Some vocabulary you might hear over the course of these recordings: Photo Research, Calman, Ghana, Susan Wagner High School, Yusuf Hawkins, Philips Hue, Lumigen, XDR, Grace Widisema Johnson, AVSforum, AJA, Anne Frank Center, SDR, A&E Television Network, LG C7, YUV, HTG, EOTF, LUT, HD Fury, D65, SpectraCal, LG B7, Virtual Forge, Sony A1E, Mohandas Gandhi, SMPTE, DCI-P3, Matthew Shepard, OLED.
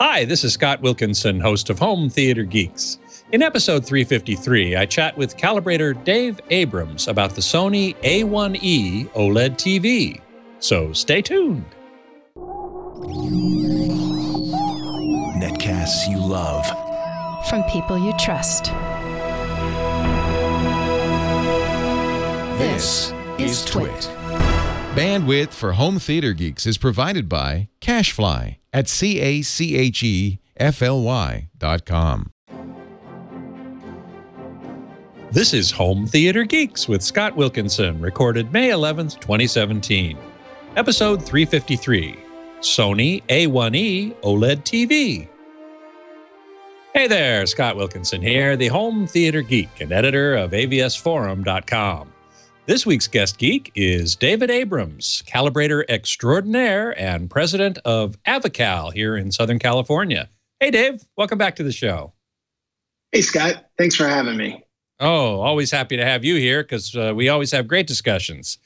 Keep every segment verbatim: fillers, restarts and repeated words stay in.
Hi, this is Scott Wilkinson, host of Home Theater Geeks. In episode three fifty-three, I chat with calibrator Dave Abrams about the Sony A one E OLED T V. So stay tuned. Netcasts you love. From people you trust. This is TWIT. Bandwidth for Home Theater Geeks is provided by CacheFly at C A C H E F L Y dot com. This is Home Theater Geeks with Scott Wilkinson, recorded May eleventh, twenty seventeen. Episode three fifty-three, Sony A one E OLED T V. Hey there, Scott Wilkinson here, the Home Theater Geek and editor of A V S forum dot com. This week's guest geek is David Abrams, calibrator extraordinaire and president of AVSforum here in Southern California. Hey, Dave, welcome back to the show. Hey, Scott. Thanks for having me. Oh, always happy to have you here because uh, we always have great discussions.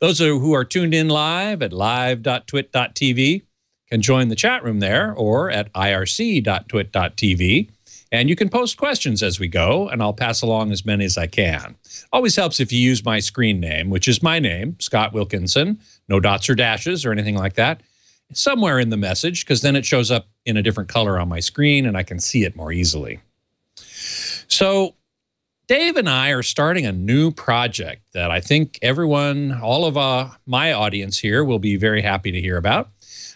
Those who are tuned in live at live dot twit dot T V can join the chat room there or at I R C dot twit dot T V. And you can post questions as we go, and I'll pass along as many as I can. Always helps if you use my screen name, which is my name, Scott Wilkinson, no dots or dashes or anything like that, somewhere in the message, because then it shows up in a different color on my screen and I can see it more easily. So Dave and I are starting a new project that I think everyone, all of uh, my audience here will be very happy to hear about.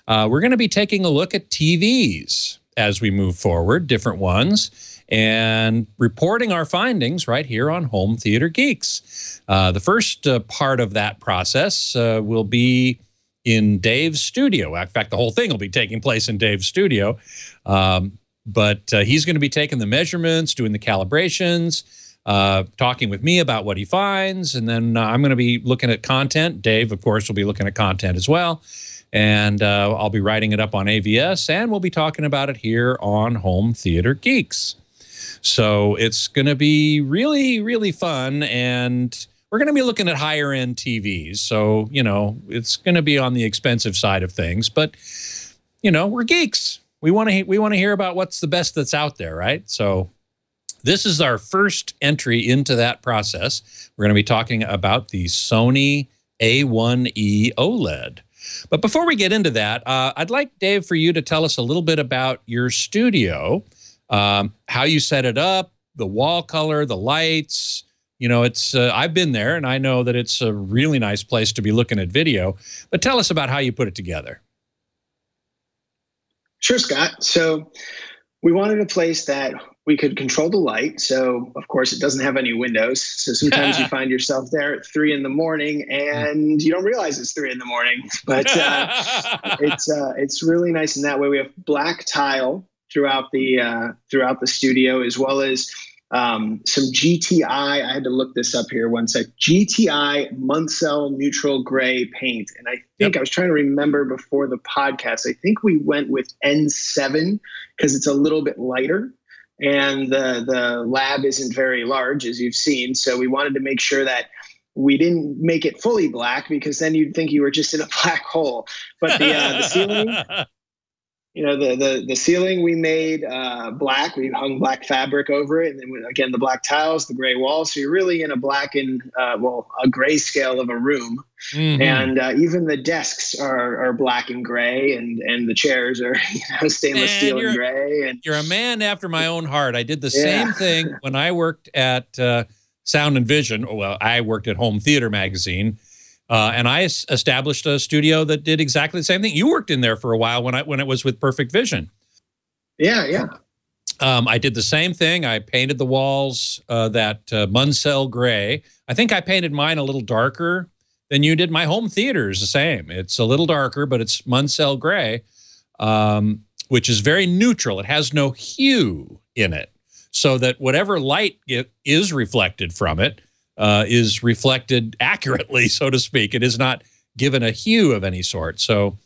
Uh, we're going to be taking a look at T Vs as we move forward, different ones, and reporting our findings right here on Home Theater Geeks. Uh, the first uh, part of that process uh, will be in Dave's studio. In fact, the whole thing will be taking place in Dave's studio. Um, but uh, he's going to be taking the measurements, doing the calibrations, uh, talking with me about what he finds, and then uh, I'm going to be looking at content. Dave, of course, will be looking at content as well. And uh, I'll be writing it up on A V S, and we'll be talking about it here on Home Theater Geeks. So it's going to be really, really fun, and we're going to be looking at higher-end T Vs. So, you know, it's going to be on the expensive side of things, but, you know, we're geeks. We want to we want to hear about what's the best that's out there, right? So this is our first entry into that process. We're going to be talking about the Sony A one E OLED. But before we get into that, uh, I'd like, Dave, for you to tell us a little bit about your studio, um, how you set it up, the wall color, the lights. You know, it's uh, I've been there, and I know that it's a really nice place to be looking at video. But tell us about how you put it together. Sure, Scott. So we wanted a place that we could control the light. So, of course, it doesn't have any windows. So sometimes you find yourself there at three in the morning and you don't realize it's three in the morning. But uh, it's uh, it's really nice in that way. We have black tile throughout the uh, throughout the studio, as well as um, some G T I. I had to look this up here one sec. G T I Munsell Neutral Gray paint. And I think yep. I was trying to remember before the podcast. I think we went with N seven because it's a little bit lighter. And the, the lab isn't very large, as you've seen. So we wanted to make sure that we didn't make it fully black, because then you'd think you were just in a black hole. But the, uh, the ceiling, you know, the, the, the ceiling we made uh, black. We hung black fabric over it. And then, again, the black tiles, the gray walls. So you're really in a black and, uh, well, a grayscale of a room. Mm-hmm. And uh, even the desks are, are black and gray, and, and the chairs are you know, stainless steel and gray. And you're a man after my own heart. I did the yeah. same thing when I worked at uh, Sound and Vision. Well, I worked at Home Theater Magazine, uh, and I established a studio that did exactly the same thing. You worked in there for a while when I when it was with Perfect Vision. Yeah, yeah. Um, I did the same thing. I painted the walls uh, that uh, Munsell gray. I think I painted mine a little darker Then you did. My home theater is the same. It's a little darker, but it's Munsell gray, um, which is very neutral. It has no hue in it, so that whatever light it is reflected from it uh, is reflected accurately, so to speak. It is not given a hue of any sort. So,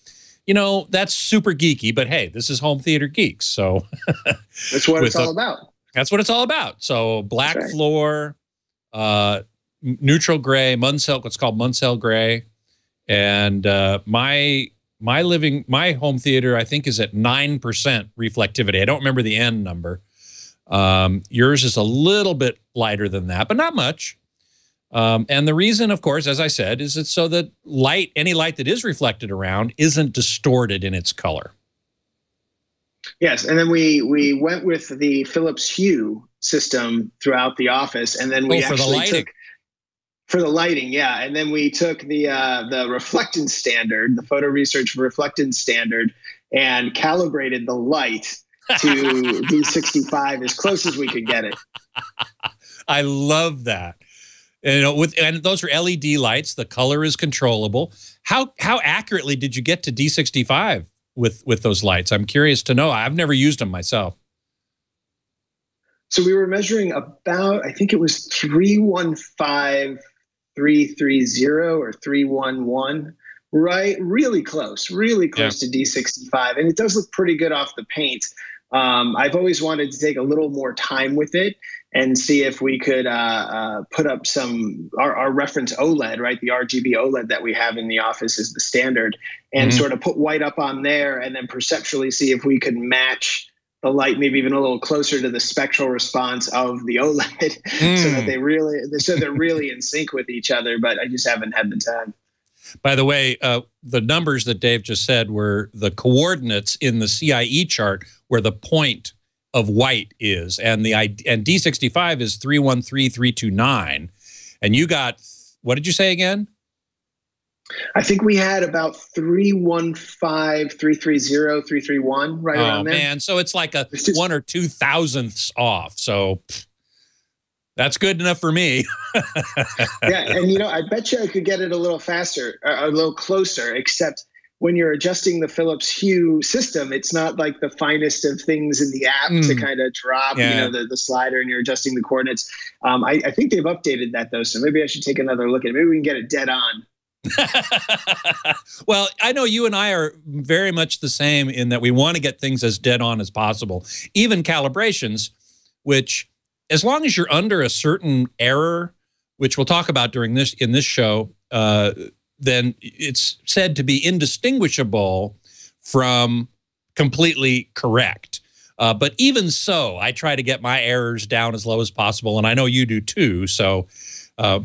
you know, that's super geeky, but hey, this is Home Theater Geeks. So that's what it's all about. That's what it's all about. So black floor, uh, neutral gray, Munsell, what's called Munsell gray. And uh, my My living, my home theater, I think, is at nine percent reflectivity. I don't remember the end number. Um, yours is a little bit lighter than that, but not much. Um, and the reason, of course, as I said, is it's so that light, any light that is reflected around isn't distorted in its color. Yes, and then we we went with the Philips Hue system throughout the office, and then we oh, actually for the lighting. took... For the lighting, yeah, and then we took the uh, the reflectance standard, the photo research reflectance standard, and calibrated the light to D sixty-five as close as we could get it. I love that. And, you know, with and those are L E D lights. The color is controllable. How how accurately did you get to D sixty-five with with those lights? I'm curious to know. I've never used them myself. So we were measuring about, I think it was three one five. three thirty or three one one, right? Really close, really close yeah. to D sixty-five. And it does look pretty good off the paint. Um, I've always wanted to take a little more time with it and see if we could uh, uh, put up some, our, our reference OLED, right? The R G B OLED that we have in the office is the standard, and mm-hmm. sort of put white up on there and then perceptually see if we could match the light maybe even a little closer to the spectral response of the OLED, mm. so that they really, so they're really in sync with each other. But I just haven't had the time. By the way, uh, the numbers that Dave just said were the coordinates in the C I E chart where the point of white is, and the and D sixty-five is three one three three two nine, and you got, what did you say again? I think we had about three one five, three three zero, three three one, right oh, around there. Oh, man. So it's like a one or two thousandths off. So pff, that's good enough for me. Yeah. And, you know, I bet you I could get it a little faster, a little closer, except when you're adjusting the Philips Hue system, it's not like the finest of things in the app mm. to kind of drop, yeah. you know, the, the slider and you're adjusting the coordinates. Um, I, I think they've updated that, though. So maybe I should take another look at it. Maybe we can get it dead on. Well, I know you and I are very much the same in that we want to get things as dead on as possible, even calibrations, which as long as you're under a certain error, which we'll talk about during this in this show, uh, then it's said to be indistinguishable from completely correct. Uh, but even so, I try to get my errors down as low as possible, and I know you do too. So uh,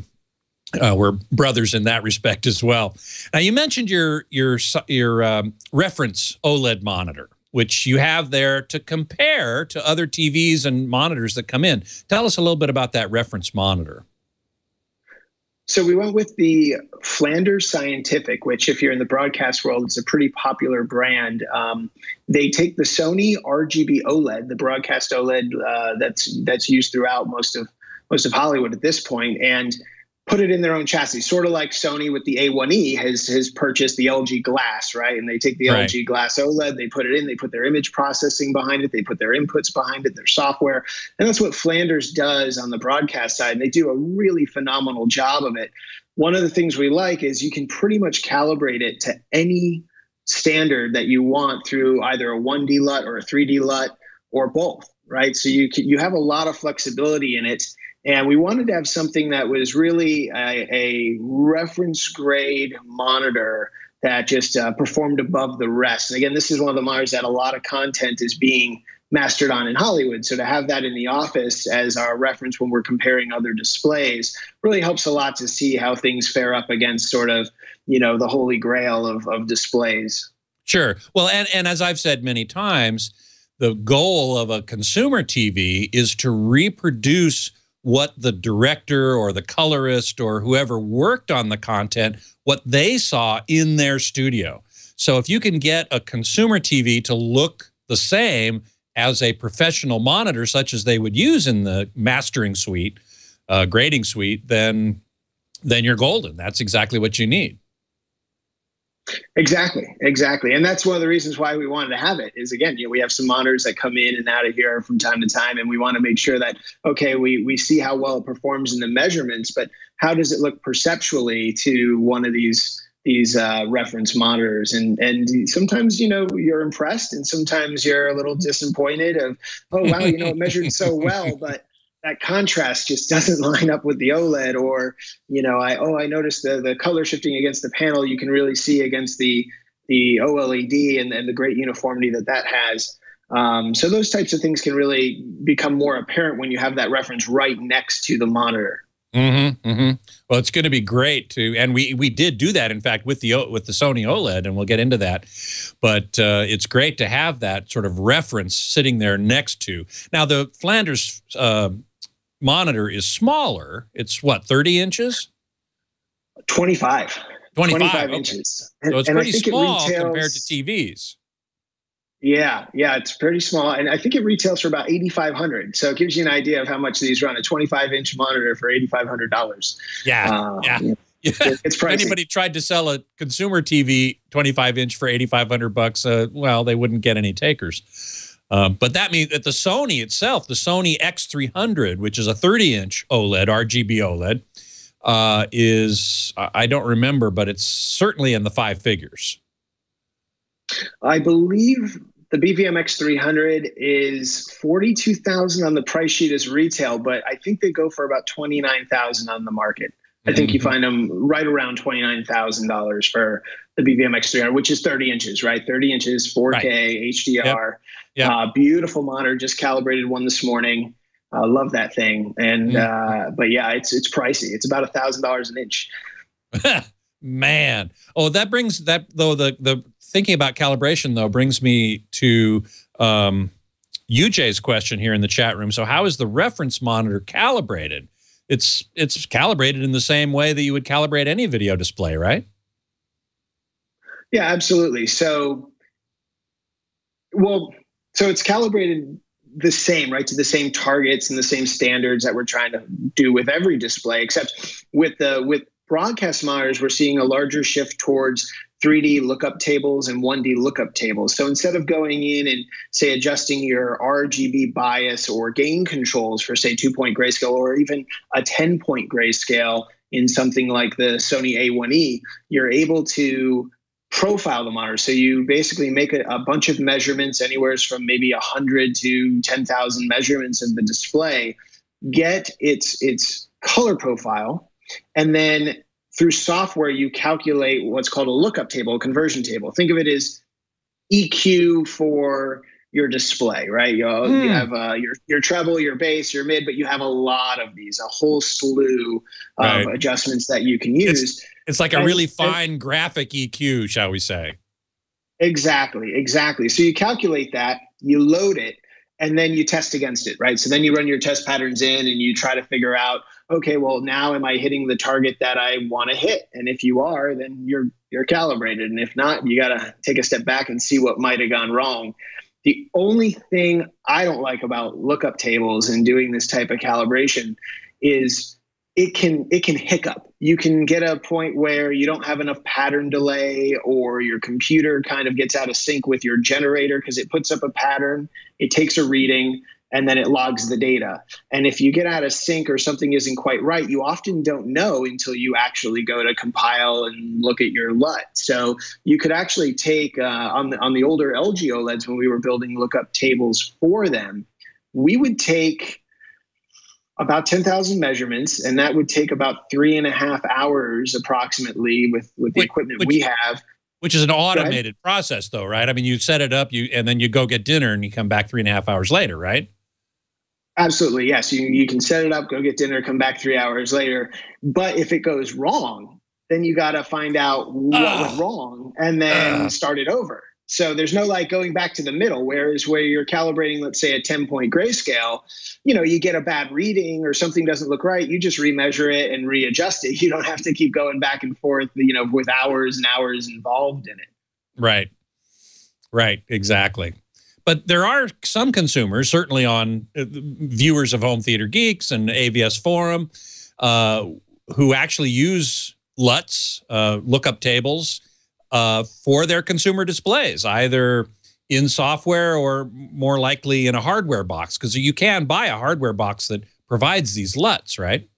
Uh, we're brothers in that respect as well. Now, you mentioned your your your um, reference OLED monitor, which you have there to compare to other T Vs and monitors that come in. Tell us a little bit about that reference monitor. So we went with the Flanders Scientific, which if you're in the broadcast world, it's a pretty popular brand. Um, they take the Sony R G B OLED, the broadcast OLED uh, that's that's used throughout most of most of Hollywood at this point, and put it in their own chassis, sort of like Sony with the A one E has has purchased the L G Glass, right? And they take the right. L G Glass OLED, they put it in, they put their image processing behind it, they put their inputs behind it, their software. And that's what Flanders does on the broadcast side. And they do a really phenomenal job of it. One of the things we like is you can pretty much calibrate it to any standard that you want through either a one D LUT or a three D LUT or both, right? So you can, you have a lot of flexibility in it. And we wanted to have something that was really a, a reference grade monitor that just uh, performed above the rest. And again, this is one of the monitors that a lot of content is being mastered on in Hollywood. So to have that in the office as our reference when we're comparing other displays really helps a lot to see how things fare up against sort of, you know, the holy grail of, of displays. Sure. Well, and, and as I've said many times, the goal of a consumer T V is to reproduce what the director or the colorist or whoever worked on the content, what they saw in their studio. So if you can get a consumer T V to look the same as a professional monitor, such as they would use in the mastering suite, uh, grading suite, then, then you're golden. That's exactly what you need. Exactly, exactly. And that's one of the reasons why we wanted to have it is, again, you know, we have some monitors that come in and out of here from time to time, and we want to make sure that, okay, we, we see how well it performs in the measurements, but how does it look perceptually to one of these these uh, reference monitors? And and sometimes, you know, you're impressed, and sometimes you're a little disappointed of, oh, wow, you know, it measured so well, but that contrast just doesn't line up with the OLED, or, you know, I, oh, I noticed the, the color shifting against the panel, you can really see against the, the OLED and, and the great uniformity that that has. Um, so those types of things can really become more apparent when you have that reference right next to the monitor. Mm-hmm, mm-hmm. Well, it's going to be great to, and we we did do that, in fact, with the with the Sony OLED, and we'll get into that. But uh, it's great to have that sort of reference sitting there next to. Now, the Flanders uh, monitor is smaller. It's what, thirty inches? twenty-five. twenty-five, twenty-five okay. inches. So it's and pretty small it compared to T Vs. Yeah, yeah, it's pretty small, and I think it retails for about eighty-five hundred dollars. So it gives you an idea of how much these run. A twenty-five inch monitor for eighty-five hundred dollars. Yeah, um, yeah, yeah. It's pricey. If anybody tried to sell a consumer T V twenty-five inch for eighty-five hundred bucks, uh, well, they wouldn't get any takers. Um, but that means that the Sony itself, the Sony X three hundred, which is a thirty inch OLED, R G B OLED, uh, is I don't remember, but it's certainly in the five figures. I believe the B V M X three hundred is forty-two thousand dollars on the price sheet as retail, but I think they go for about twenty-nine thousand dollars on the market. I think you find them right around twenty-nine thousand dollars for the B V M X three hundred, which is thirty inches, right? thirty inches, four K, right. H D R, yep. Yep. Uh, beautiful monitor. Just calibrated one this morning. I uh, love that thing. And mm. uh, but yeah, it's it's pricey. It's about one thousand dollars an inch. Man, oh, that brings that though the the thinking about calibration though brings me to um, U J's question here in the chat room. So, how is the reference monitor calibrated? It's it's calibrated in the same way that you would calibrate any video display, right? Yeah, absolutely. So, well, so it's calibrated the same, right, to the same targets and the same standards that we're trying to do with every display, except with the with broadcast monitors, we're seeing a larger shift towards three D lookup tables and one D lookup tables. So instead of going in and, say, adjusting your R G B bias or gain controls for, say, two-point grayscale or even a ten-point grayscale in something like the Sony A one E, you're able to profile the monitor. So you basically make a, a bunch of measurements, anywhere from maybe one hundred to ten thousand measurements of the display, get its, its color profile, and then through software, you calculate what's called a lookup table, a conversion table. Think of it as E Q for your display, right? You, mm. you have uh, your, your treble, your bass, your mid, but you have a lot of these, a whole slew of right. adjustments that you can use. It's, it's like a and, really fine and, graphic E Q, shall we say. Exactly, exactly. So you calculate that, you load it, and then you test against it, right? So then you run your test patterns in and you try to figure out, okay, well, now am I hitting the target that I want to hit? And if you are, then you're you're calibrated. And if not, you got to take a step back and see what might have gone wrong. The only thing I don't like about lookup tables and doing this type of calibration is it can it can hiccup. You can get a point where you don't have enough pattern delay, or your computer kind of gets out of sync with your generator because it puts up a pattern, it takes a reading, and then it logs the data. And if you get out of sync or something isn't quite right, you often don't know until you actually go to compile and look at your L U T. So you could actually take, uh, on, the, on the older L G OLEDs, when we were building lookup tables for them, we would take about ten thousand measurements, and that would take about three and a half hours approximately with, with the which, equipment which, we have. Which is an automated right? process though, right? I mean, you set it up, you and then you go get dinner and you come back three and a half hours later, right? Absolutely, yes. You, you can set it up, go get dinner, come back three hours later. But if it goes wrong, then you got to find out what uh, went wrong and then uh, start it over. So there's no like going back to the middle, whereas where you're calibrating, let's say, a ten-point grayscale, you know, you get a bad reading or something doesn't look right, you just remeasure it and readjust it. You don't have to keep going back and forth, you know, with hours and hours involved in it. Right, right, exactly. But there are some consumers, certainly on uh, viewers of Home Theater Geeks and AVSforum, uh, who actually use L U Ts, uh, lookup tables, uh, for their consumer displays, either in software or more likely in a hardware box, because you can buy a hardware box that provides these L U Ts, right?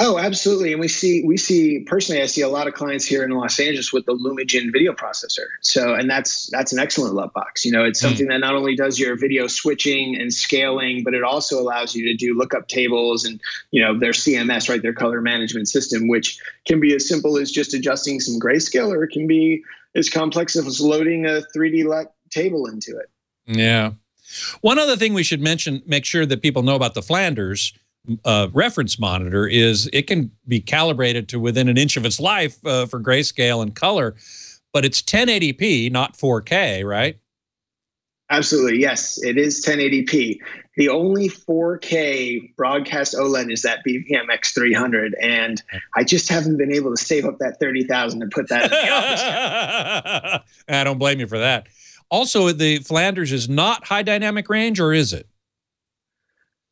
Oh, absolutely. And we see, we see personally, I see a lot of clients here in Los Angeles with the Lumigen video processor. So, and that's, that's an excellent L U T box. You know, it's something that not only does your video switching and scaling, but it also allows you to do lookup tables and, you know, their C M S, right? Their color management system, which can be as simple as just adjusting some grayscale, or it can be as complex as loading a three D LUT table into it. Yeah. One other thing we should mention, make sure that people know about the Flanders uh, reference monitor is it can be calibrated to within an inch of its life uh, for grayscale and color, but it's ten eighty p, not four K, right? Absolutely, yes, it is ten eighty p. The only four K broadcast OLED is that B V M X three hundred, and I just haven't been able to save up that thirty thousand dollars and put that in the office. I don't blame you for that. Also, the Flanders is not high dynamic range, or is it?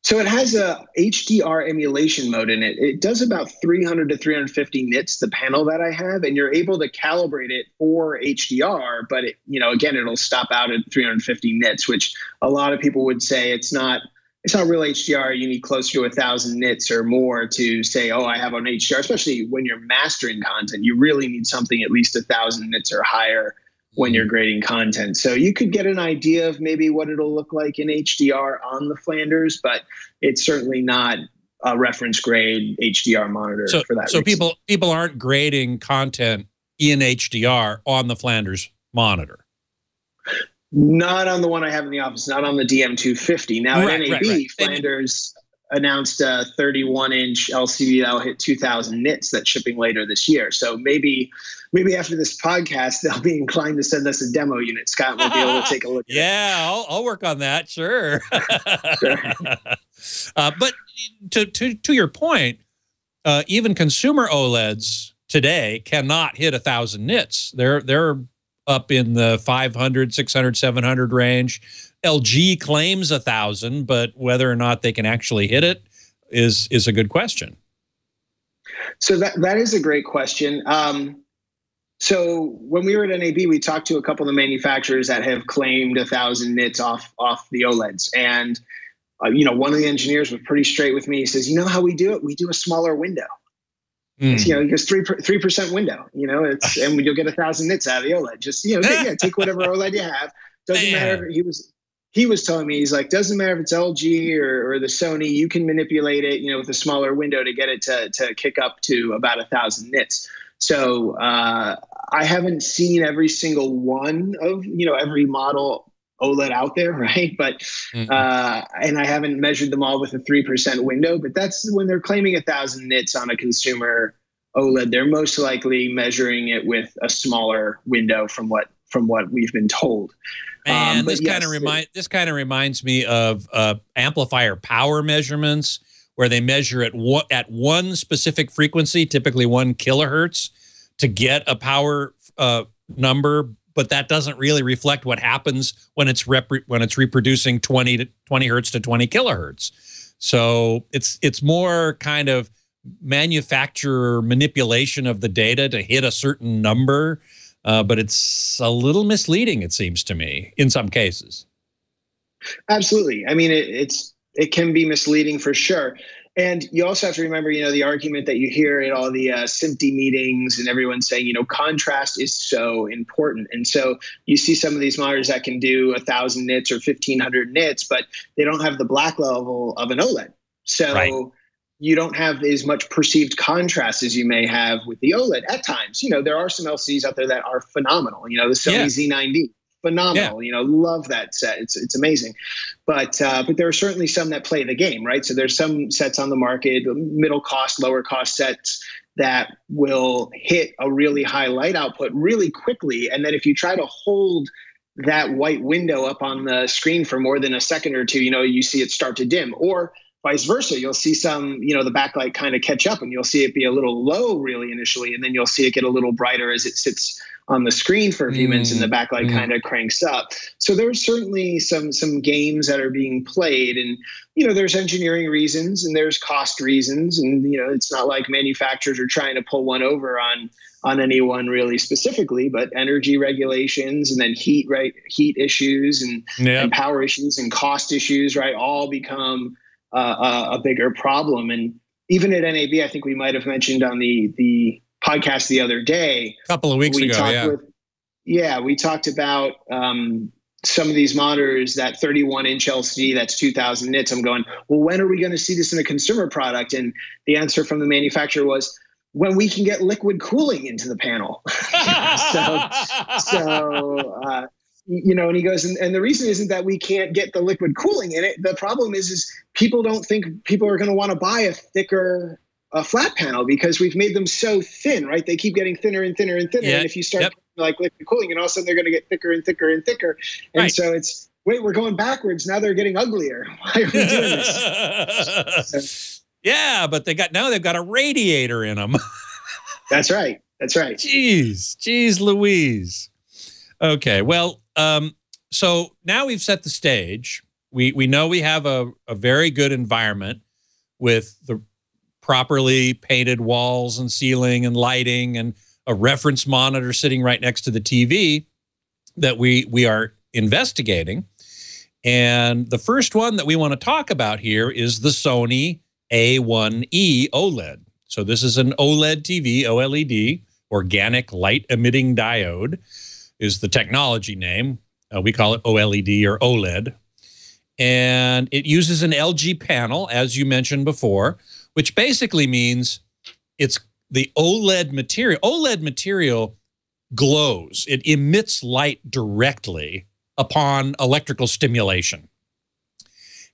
So it has a H D R emulation mode in it. It does about three hundred to three hundred fifty nits, the panel that I have, and you're able to calibrate it for H D R, but it, you know, again, it'll stop out at three hundred fifty nits, which a lot of people would say it's not it's not real H D R. You need closer to one thousand nits or more to say, oh, I have an H D R, especially when you're mastering content. You really need something at least one thousand nits or higher when you're grading content. So you could get an idea of maybe what it'll look like in H D R on the Flanders, but it's certainly not a reference grade H D R monitor so, for that so reason. So people people aren't grading content in H D R on the Flanders monitor? Not on the one I have in the office, not on the D M two fifty. Now right, at N A B, right, right. Flanders announced a thirty-one inch L C D that'll hit two thousand nits that's shipping later this year. So maybe maybe after this podcast, they'll be inclined to send us a demo unit. Scott will be able to take a look at yeah, it. Yeah, I'll, I'll work on that, sure. sure. Uh, but to, to, to your point, uh, even consumer OLEDs today cannot hit one thousand nits. They're, they're up in the five hundred, six hundred, seven hundred range. L G claims a thousand, but whether or not they can actually hit it is is a good question. So that that is a great question. Um, so when we were at N A B, we talked to a couple of the manufacturers that have claimed a thousand nits off off the OLEDs, and uh, you know, one of the engineers was pretty straight with me. He says, "You know how we do it? We do a smaller window." Mm. You know, just three three percent window. You know, it's and you'll get a thousand nits out of the OLED. Just you know, yeah, take whatever OLED you have. Doesn't Man. matter. He was. He was telling me, he's like, doesn't matter if it's L G or, or the Sony, you can manipulate it, you know, with a smaller window to get it to, to kick up to about a thousand nits. So uh, I haven't seen every single one of, you know, every model OLED out there, right? But, mm-hmm. uh, and I haven't measured them all with a three percent window, but that's when they're claiming a thousand nits on a consumer OLED, they're most likely measuring it with a smaller window from what from what we've been told. And um, this yes, kind of remind this kind of reminds me of uh, amplifier power measurements, where they measure at one at one specific frequency, typically one kilohertz, to get a power uh, number, but that doesn't really reflect what happens when it's rep when it's reproducing twenty to twenty hertz to twenty kilohertz. So it's it's more kind of manufacturer manipulation of the data to hit a certain number. Uh, but it's a little misleading, it seems to me, in some cases. Absolutely. I mean, it, it's it can be misleading for sure. And you also have to remember, you know, the argument that you hear at all the uh, S M P T E meetings and everyone saying, you know, contrast is so important. And so you see some of these monitors that can do one thousand nits or fifteen hundred nits, but they don't have the black level of an OLED. So right. You don't have as much perceived contrast as you may have with the OLED at times. You know, there are some L C Ds out there that are phenomenal. You know, the Sony yeah. Z nine D, phenomenal. Yeah. You know, love that set. It's it's amazing. But uh, but there are certainly some that play the game, right? So there's some sets on the market, middle cost, lower cost sets that will hit a really high light output really quickly. And then if you try to hold that white window up on the screen for more than a second or two, you know, you see it start to dim. Or vice versa, you'll see some, you know, the backlight kind of catch up and you'll see it be a little low really initially, and then you'll see it get a little brighter as it sits on the screen for a few mm. minutes and the backlight mm. kind of cranks up. So there's certainly some some games that are being played, and, you know, there's engineering reasons and there's cost reasons, and, you know, it's not like manufacturers are trying to pull one over on on anyone really specifically, but energy regulations and then heat, right, heat issues and, yep. and power issues and cost issues, right, all become Uh, a bigger problem. And even at N A B, I think we might have mentioned on the the podcast the other day, a couple of weeks we ago, yeah. With, yeah, we talked about um, some of these monitors, that thirty-one inch L C D, that's two thousand nits. I'm going, well, when are we going to see this in a consumer product? And the answer from the manufacturer was, when we can get liquid cooling into the panel. so, so uh, you know, and he goes, and, and the reason isn't that we can't get the liquid cooling in it. The problem is, is people don't think people are going to want to buy a thicker a flat panel because we've made them so thin, right? They keep getting thinner and thinner and thinner. Yeah. And if you start yep. like liquid cooling, and all of a sudden they're going to get thicker and thicker and thicker. And right. so it's, wait, we're going backwards. Now they're getting uglier. Why are we doing this? So, yeah, but they got now they've got a radiator in them. That's right. That's right. Jeez, jeez, Louise. Okay, well, um, so now we've set the stage. We we know we have a a very good environment with the properly painted walls and ceiling and lighting and a reference monitor sitting right next to the T V that we we are investigating. And the first one that we want to talk about here is the Sony A one E OLED. So this is an OLED T V, OLED, organic light emitting diode is the technology name. Uh, we call it OLED or OLED. And it uses an L G panel, as you mentioned before, which basically means it's the OLED material. OLED material glows. It emits light directly upon electrical stimulation.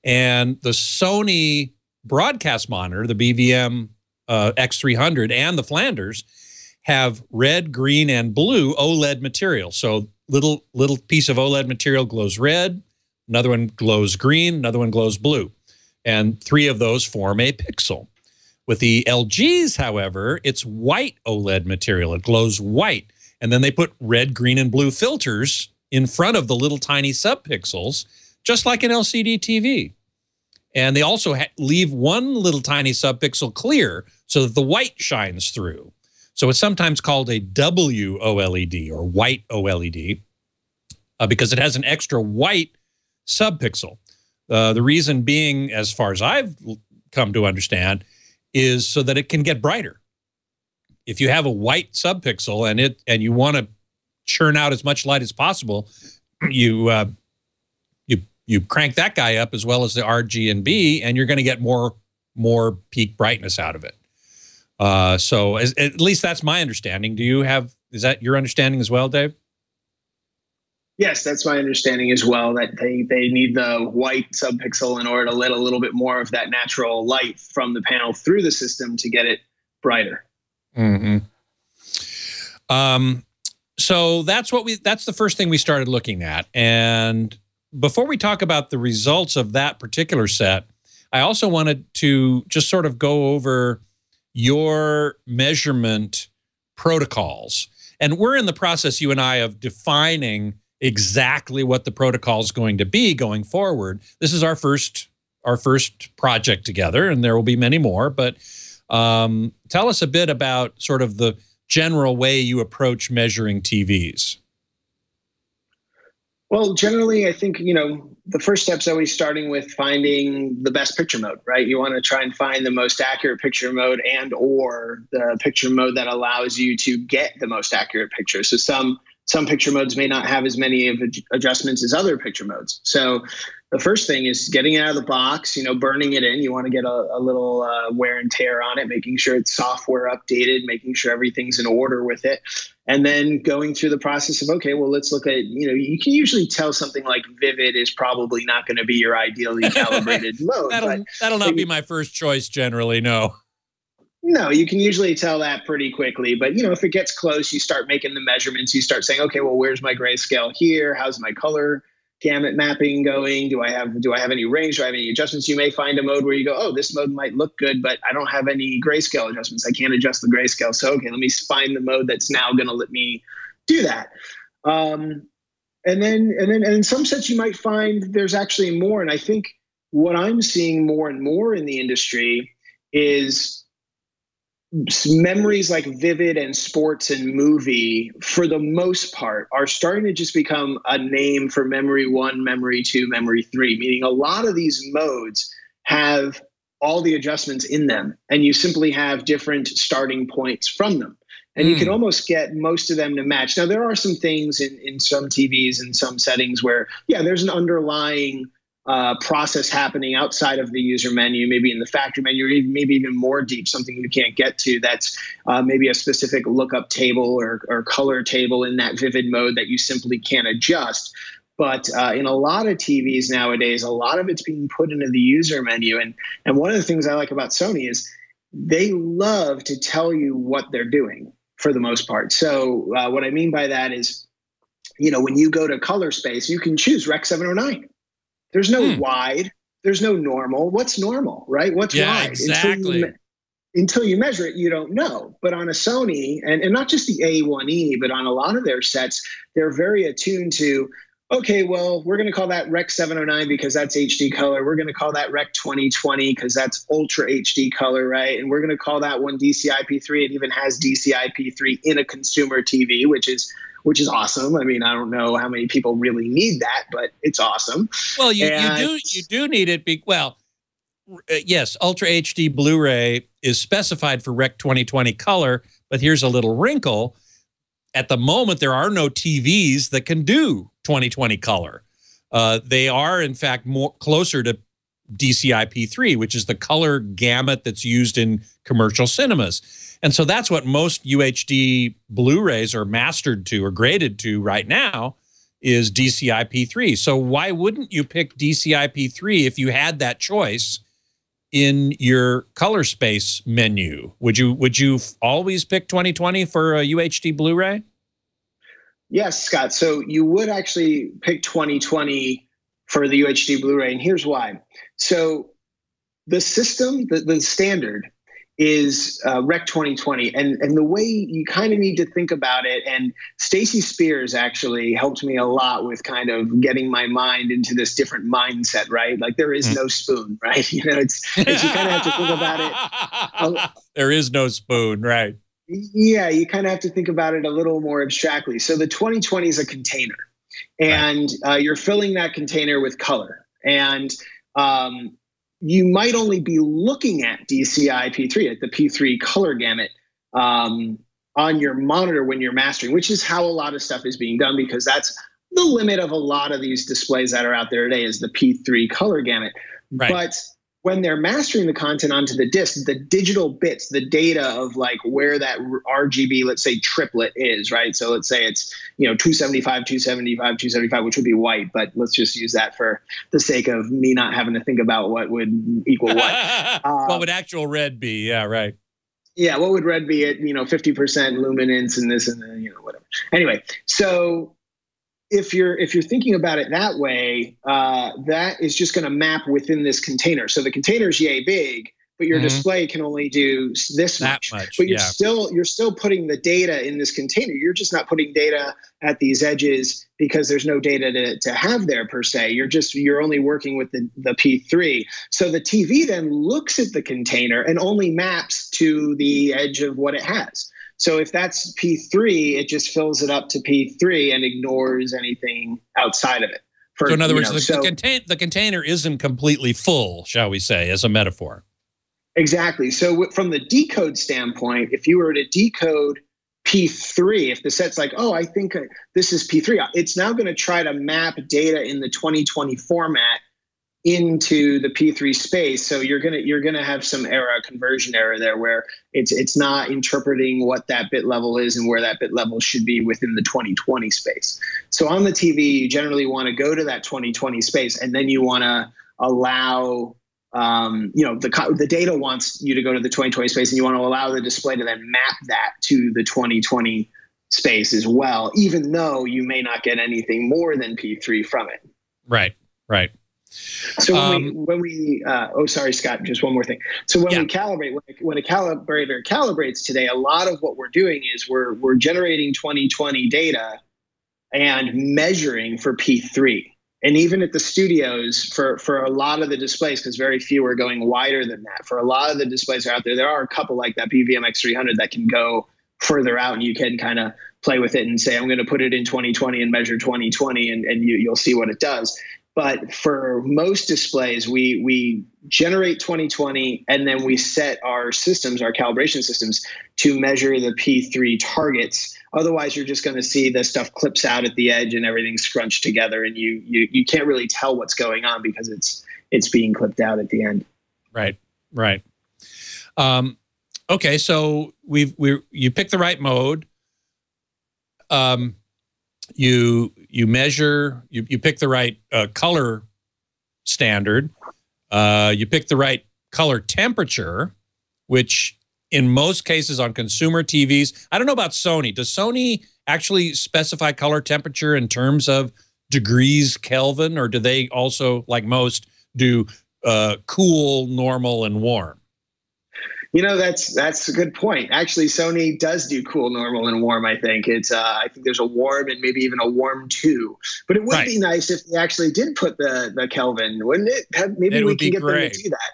And the Sony broadcast monitor, the B V M uh, X three hundred and the Flanders have red, green, and blue OLED material. So little, little piece of OLED material glows red, another one glows green, another one glows blue. And three of those form a pixel. With the L Gs, however, it's white OLED material. It glows white. And then they put red, green, and blue filters in front of the little tiny subpixels, just like an L C D T V. And they also ha leave one little tiny subpixel clear so that the white shines through. So it's sometimes called a W OLED or white OLED uh, because it has an extra white subpixel. Uh, the reason being, as far as I've come to understand, is so that it can get brighter. If you have a white subpixel and it and you want to churn out as much light as possible, you uh, you you crank that guy up as well as the R G B, and you're going to get more more peak brightness out of it. Uh, so as, at least that's my understanding. Do you have is that your understanding as well, Dave? Yes, that's my understanding as well, that they, they need the white subpixel in order to let a little bit more of that natural light from the panel through the system to get it brighter. Mm-hmm. Um, so that's what we, that's the first thing we started looking at. And before we talk about the results of that particular set, I also wanted to just sort of go over your measurement protocols. And we're in the process, you and I, of defining exactly what the protocol is going to be going forward. This is our first our first project together, and there will be many more. But um, tell us a bit about sort of the general way you approach measuring T Vs. Well, generally, I think, you know, the first step's always starting with finding the best picture mode, right? You want to try and find the most accurate picture mode and or the picture mode that allows you to get the most accurate picture. So some Some picture modes may not have as many of adjustments as other picture modes. So the first thing is getting it out of the box, you know, burning it in. You want to get a, a little uh, wear and tear on it, making sure it's software updated, making sure everything's in order with it. And then going through the process of, okay, well, let's look at, you know, you can usually tell something like vivid is probably not going to be your ideally calibrated mode. That'll, that'll not be my first choice generally, no. No, you can usually tell that pretty quickly. But, you know, if it gets close, you start making the measurements. You start saying, okay, well, where's my grayscale here? How's my color gamut mapping going? Do I have do I have any range? Do I have any adjustments? You may find a mode where you go, oh, this mode might look good, but I don't have any grayscale adjustments. I can't adjust the grayscale. So, okay, let me find the mode that's now going to let me do that. Um, and then and then and in some sets, you might find there's actually more. And I think what I'm seeing more and more in the industry is memories like Vivid and Sports and Movie, for the most part, are starting to just become a name for memory one, memory two, memory three, meaning a lot of these modes have all the adjustments in them, and you simply have different starting points from them. And mm. you can almost get most of them to match. Now, there are some things in, in some T Vs and some settings where, yeah, there's an underlying uh, process happening outside of the user menu, maybe in the factory menu, or even, maybe even more deep, something you can't get to, that's uh, maybe a specific lookup table or, or color table in that vivid mode that you simply can't adjust. But uh, in a lot of T Vs nowadays, a lot of it's being put into the user menu. And, and one of the things I like about Sony is they love to tell you what they're doing for the most part. So uh, what I mean by that is, you know, when you go to color space, you can choose Rec seven oh nine. There's no hmm. wide. There's no normal. What's normal, right? What's yeah, wide? Exactly. Until you, until you measure it, you don't know. But on a Sony, and, and not just the A one E, but on a lot of their sets, they're very attuned to, okay, well, we're going to call that Rec seven oh nine because that's H D color. We're going to call that Rec twenty twenty because that's Ultra H D color, right? And we're going to call that one D C I P three. It even has D C I P three in a consumer T V, which is which is awesome. I mean, I don't know how many people really need that, but it's awesome. Well, you, and, you do you do need it. Be, well, uh, yes, Ultra H D Blu-ray is specified for Rec twenty twenty color, but here's a little wrinkle. At the moment, there are no T Vs that can do twenty twenty color. Uh, they are, in fact, more closer to D C I P three, which is the color gamut that's used in commercial cinemas. And so that's what most U H D Blu-rays are mastered to or graded to right now is D C I P three. So why wouldn't you pick D C I P three if you had that choice in your color space menu? Would you would you always pick twenty twenty for a U H D Blu-ray? Yes, Scott. So you would actually pick twenty twenty for the U H D Blu-ray, and here's why. So the system, the, the standard is uh, Rec twenty twenty, and, and the way you kind of need to think about it, and Stacey Spears actually helped me a lot with kind of getting my mind into this different mindset, right? Like there is no spoon, right? You know, it's, it's you kind of have to think about it. There is no spoon, right? Yeah, you kind of have to think about it a little more abstractly. So the twenty twenty is a container, and right. uh, you're filling that container with color, and um, you might only be looking at D C I P three, at the P three color gamut um, on your monitor when you're mastering, which is how a lot of stuff is being done, because that's the limit of a lot of these displays that are out there today is the P three color gamut. Right. But when they're mastering the content onto the disc, the digital bits, the data of like where that R G B, let's say triplet is, right? So let's say it's, you know, two seventy-five, two seventy-five, two seventy-five, which would be white, but let's just use that for the sake of me not having to think about what would equal what. uh, what would actual red be? Yeah, right. Yeah, what would red be at, you know, fifty percent luminance and this and then, you know, whatever. Anyway, so If you're if you're thinking about it that way, uh, that is just going to map within this container. So the container's yay big, but your mm-hmm. display can only do this much. much. But you're yeah. still you're still putting the data in this container. You're just not putting data at these edges because there's no data to, to have there per se. You're just you're only working with the the P three. So the T V then looks at the container and only maps to the edge of what it has. So if that's P three, it just fills it up to P three and ignores anything outside of it. For, so in other words, know, the, so, the, contain the container isn't completely full, shall we say, as a metaphor. Exactly. So from the decode standpoint, if you were to decode P three, if the set's like, oh, I think this is P three, it's now going to try to map data in the twenty twenty format into the P three space. So you're gonna you're gonna have some error, conversion error there, where it's it's not interpreting what that bit level is and where that bit level should be within the twenty twenty space. So on the T V, you generally want to go to that twenty twenty space, and then you want to allow um, you know the the data wants you to go to the twenty twenty space, and you want to allow the display to then map that to the twenty twenty space as well, even though you may not get anything more than P three from it. Right. Right. So when um, we, when we uh, oh, sorry, Scott, just one more thing. So when yeah. we calibrate, when, when a calibrator calibrates today, a lot of what we're doing is we're, we're generating twenty twenty data and measuring for P three. And even at the studios for, for a lot of the displays, because very few are going wider than that, for a lot of the displays out there, there are a couple like that B V M X three hundred that can go further out, and you can kind of play with it and say, I'm going to put it in twenty twenty and measure twenty twenty, and, and you, you'll see what it does. But for most displays, we we generate twenty twenty, and then we set our systems, our calibration systems, to measure the P three targets. Otherwise, you're just going to see the stuff clips out at the edge and everything's scrunched together, and you you you can't really tell what's going on because it's it's being clipped out at the end. Right, right. Um, okay, so we've we you pick the right mode. Um, you. You measure, you, you pick the right uh, color standard, uh, you pick the right color temperature, which in most cases on consumer T Vs, I don't know about Sony. Does Sony actually specify color temperature in terms of degrees Kelvin, or do they also, like most, do uh, cool, normal, and warm? You know, that's that's a good point. Actually, Sony does do cool, normal, and warm, I think. It's uh, I think there's a warm and maybe even a warm two. But it would right. be nice if they actually did put the, the Kelvin, wouldn't it? Maybe it we can get great. them to do that.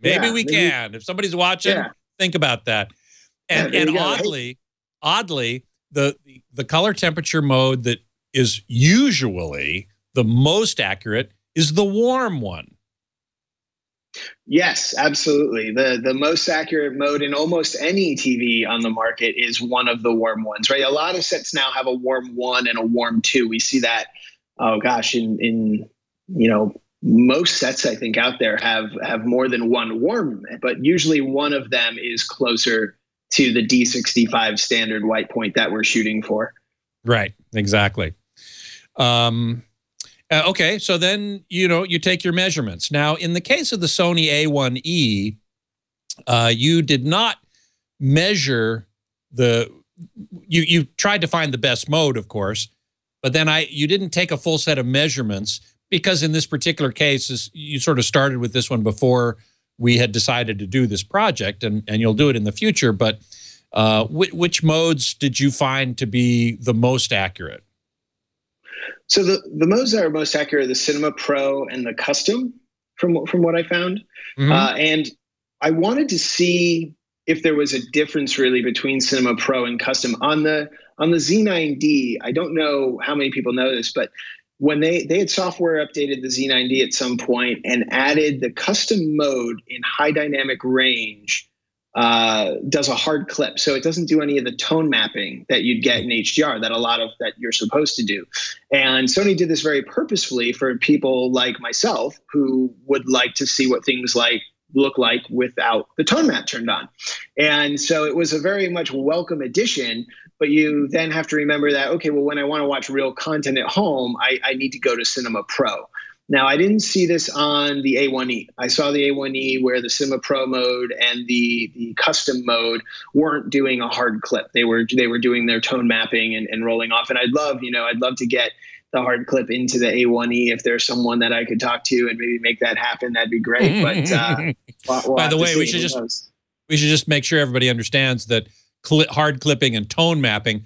Maybe yeah, we maybe. can. If somebody's watching, yeah. think about that. And yeah, and oddly, hey. oddly, the the color temperature mode that is usually the most accurate is the warm one. Yes, absolutely. The the most accurate mode in almost any T V on the market is one of the warm ones, right? A lot of sets now have a warm one and a warm two. We see that, oh gosh, in in you know, most sets I think out there have have more than one warm, but usually one of them is closer to the D sixty-five standard white point that we're shooting for. Right, exactly. Um Uh, okay, so then, you know, you take your measurements. Now, in the case of the Sony A one E, uh, you did not measure the, you, you tried to find the best mode, of course, but then I you didn't take a full set of measurements because in this particular case, this, you sort of started with this one before we had decided to do this project, and, and you'll do it in the future, but uh, wh which modes did you find to be the most accurate? So the, the modes that are most accurate are the Cinema Pro and the Custom, from from what I found. Mm-hmm. uh, and I wanted to see if there was a difference really between Cinema Pro and Custom. On the on the Z nine D, I don't know how many people know this, but when they, they had software updated the Z nine D at some point and added the Custom mode in high dynamic range, uh, does a hard clip. So it doesn't do any of the tone mapping that you'd get in H D R that a lot of that you're supposed to do. And Sony did this very purposefully for people like myself who would like to see what things like look like without the tone map turned on. And so it was a very much welcome addition, but you then have to remember that, okay, well, when I want to watch real content at home, I, I need to go to Cinema Pro. Now, I didn't see this on the A one E. I saw the A one E where the Cinema Pro mode and the, the Custom mode weren't doing a hard clip. They were they were doing their tone mapping and, and rolling off. And I'd love, you know, I'd love to get the hard clip into the A one E. If there's someone that I could talk to and maybe make that happen, that'd be great. But uh, we'll, we'll by the way, we should just knows. we should just make sure everybody understands that cli hard clipping and tone mapping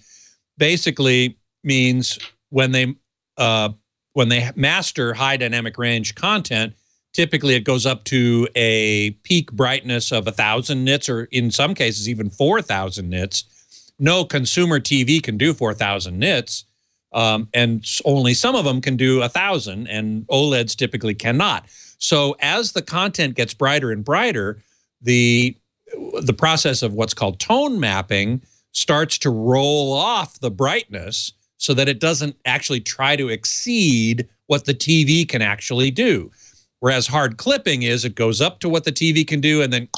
basically means when they uh, when they master high dynamic range content, typically it goes up to a peak brightness of one thousand nits, or in some cases even four thousand nits. No consumer T V can do four thousand nits, um, and only some of them can do one thousand, and OLEDs typically cannot. So as the content gets brighter and brighter, the, the process of what's called tone mapping starts to roll off the brightness so that it doesn't actually try to exceed what the T V can actually do. Whereas hard clipping is, it goes up to what the T V can do and then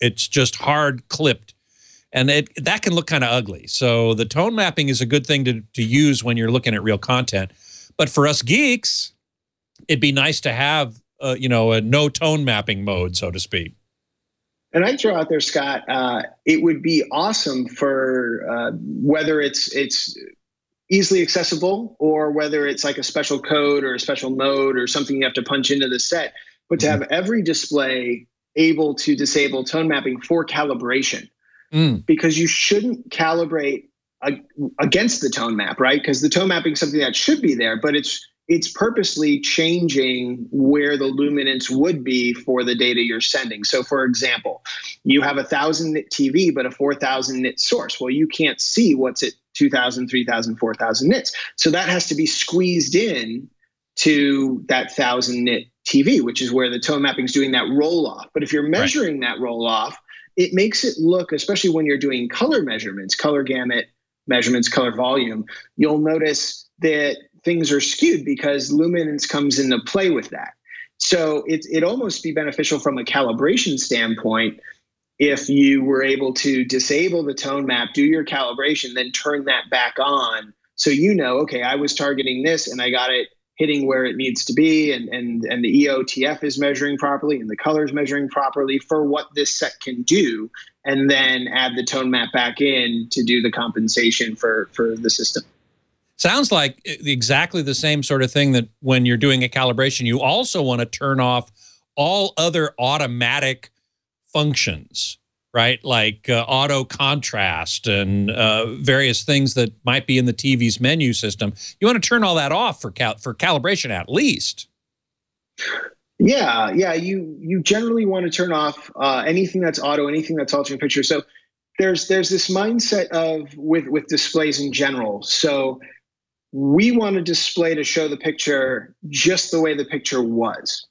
it's just hard clipped. And it, that can look kind of ugly. So the tone mapping is a good thing to, to use when you're looking at real content. But for us geeks, it'd be nice to have uh, you know, a no tone mapping mode, so to speak. And I'd throw out there, Scott, uh, it would be awesome for uh, whether it's it's easily accessible or whether it's like a special code or a special mode or something you have to punch into the set, but to have every display able to disable tone mapping for calibration, mm. because you shouldn't calibrate against the tone map, right? Because the tone mapping is something that should be there, but it's it's purposely changing where the luminance would be for the data you're sending. So for example, you have a thousand nit T V, but a four thousand nit source. Well, you can't see what's at two thousand, three thousand, four thousand nits. So that has to be squeezed in to that thousand nit T V, which is where the tone mapping is doing that roll off. But if you're measuring right. that roll off, it makes it look, especially when you're doing color measurements, color gamut measurements, color volume, you'll notice that things are skewed because luminance comes into play with that. So it, it'd almost be beneficial from a calibration standpoint if you were able to disable the tone map, do your calibration, then turn that back on. So you know, okay, I was targeting this and I got it hitting where it needs to be, and and and the E O T F is measuring properly and the color's measuring properly for what this set can do, and then add the tone map back in to do the compensation for, for the system. Sounds like exactly the same sort of thing that when you're doing a calibration, you also want to turn off all other automatic functions, right? Like uh, auto contrast and uh, various things that might be in the T V's menu system. You want to turn all that off for cal for calibration at least. Yeah, yeah. You you generally want to turn off uh, anything that's auto, anything that's altering picture. So there's there's this mindset of with with displays in general. So we want a display to show the picture just the way the picture was,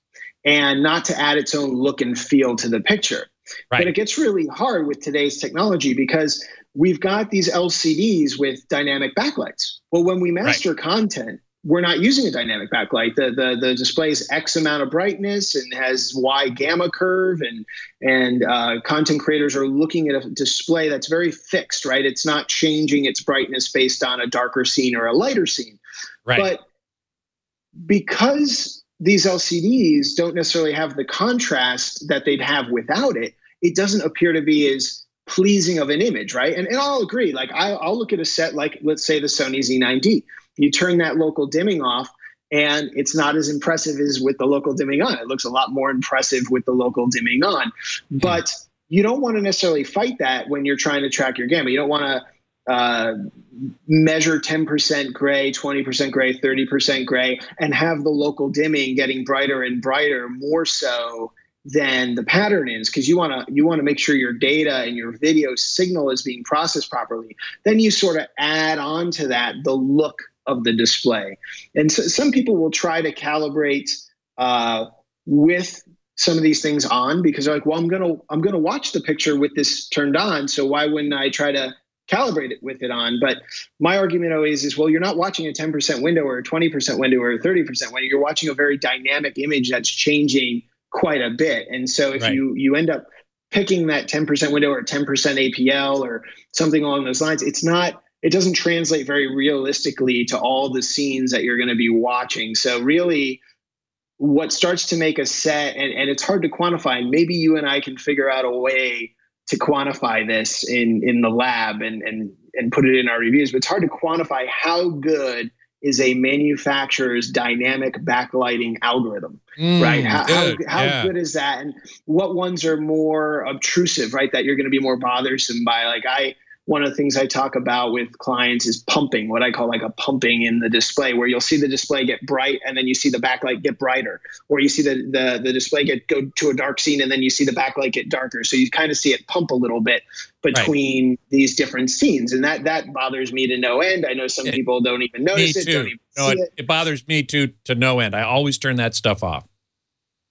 and not to add its own look and feel to the picture. Right. But it gets really hard with today's technology because we've got these L C Ds with dynamic backlights. Well, when we master right. content, we're not using a dynamic backlight. The, the, the display is X amount of brightness and has Y gamma curve, and, and uh, content creators are looking at a display that's very fixed, right? It's not changing its brightness based on a darker scene or a lighter scene. Right. But because these L C Ds don't necessarily have the contrast that they'd have without it, it doesn't appear to be as pleasing of an image, right? And, and I'll agree, like I, I'll look at a set like, let's say the Sony Z nine D. You turn that local dimming off and it's not as impressive as with the local dimming on. It looks a lot more impressive with the local dimming on. But you don't want to necessarily fight that when you're trying to track your gamma. You don't want to Uh, measure ten percent gray, twenty percent gray, thirty percent gray, and have the local dimming getting brighter and brighter more so than the pattern is, because you want to you want to make sure your data and your video signal is being processed properly. Then you sort of add on to that the look of the display. And so some people will try to calibrate uh, with some of these things on because they're like, well, I'm gonna I'm gonna watch the picture with this turned on, so why wouldn't I try to calibrate it with it on? But my argument always is, well, you're not watching a ten percent window or a twenty percent window or a thirty percent window. You're watching a very dynamic image that's changing quite a bit. And so if right. you you end up picking that ten percent window or ten percent A P L or something along those lines, it's not, it doesn't translate very realistically to all the scenes that you're going to be watching. So really what starts to make a set, and, and it's hard to quantify, and maybe you and I can figure out a way to quantify this in, in the lab and, and, and put it in our reviews, but it's hard to quantify how good is a manufacturer's dynamic backlighting algorithm, mm, right? How good, how, how yeah. good is that? And what ones are more obtrusive, right? That you're gonna be more bothersome by. Like I, one of the things I talk about with clients is pumping, what I call like a pumping in the display, where you'll see the display get bright and then you see the backlight get brighter, or you see the, the, the display get go to a dark scene and then you see the backlight get darker. So you kind of see it pump a little bit between right. these different scenes. And that, that bothers me to no end. I know some it, people don't even notice it. Don't even no, see it. It bothers me too, to no end. I always turn that stuff off.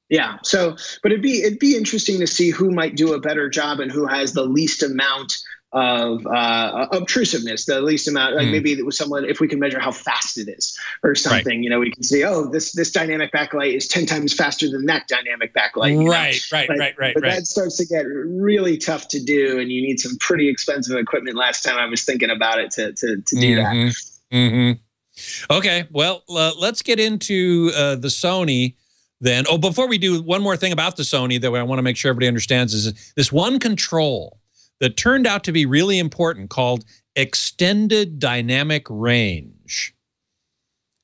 Yeah. So, but it'd be, it'd be interesting to see who might do a better job and who has the least amount of uh, obtrusiveness, the least amount, like mm. maybe it was someone, if we can measure how fast it is or something, right. you know, we can see, oh, this this dynamic backlight is ten times faster than that dynamic backlight. Right, know? right, but, right, right. But right. that starts to get really tough to do, and you need some pretty expensive equipment. Last time I was thinking about it to, to, to do mm-hmm. that. Mm-hmm. Okay, well, uh, let's get into uh, the Sony then. Oh, before we do, one more thing about the Sony that I want to make sure everybody understands is this one control that turned out to be really important called Extended Dynamic Range.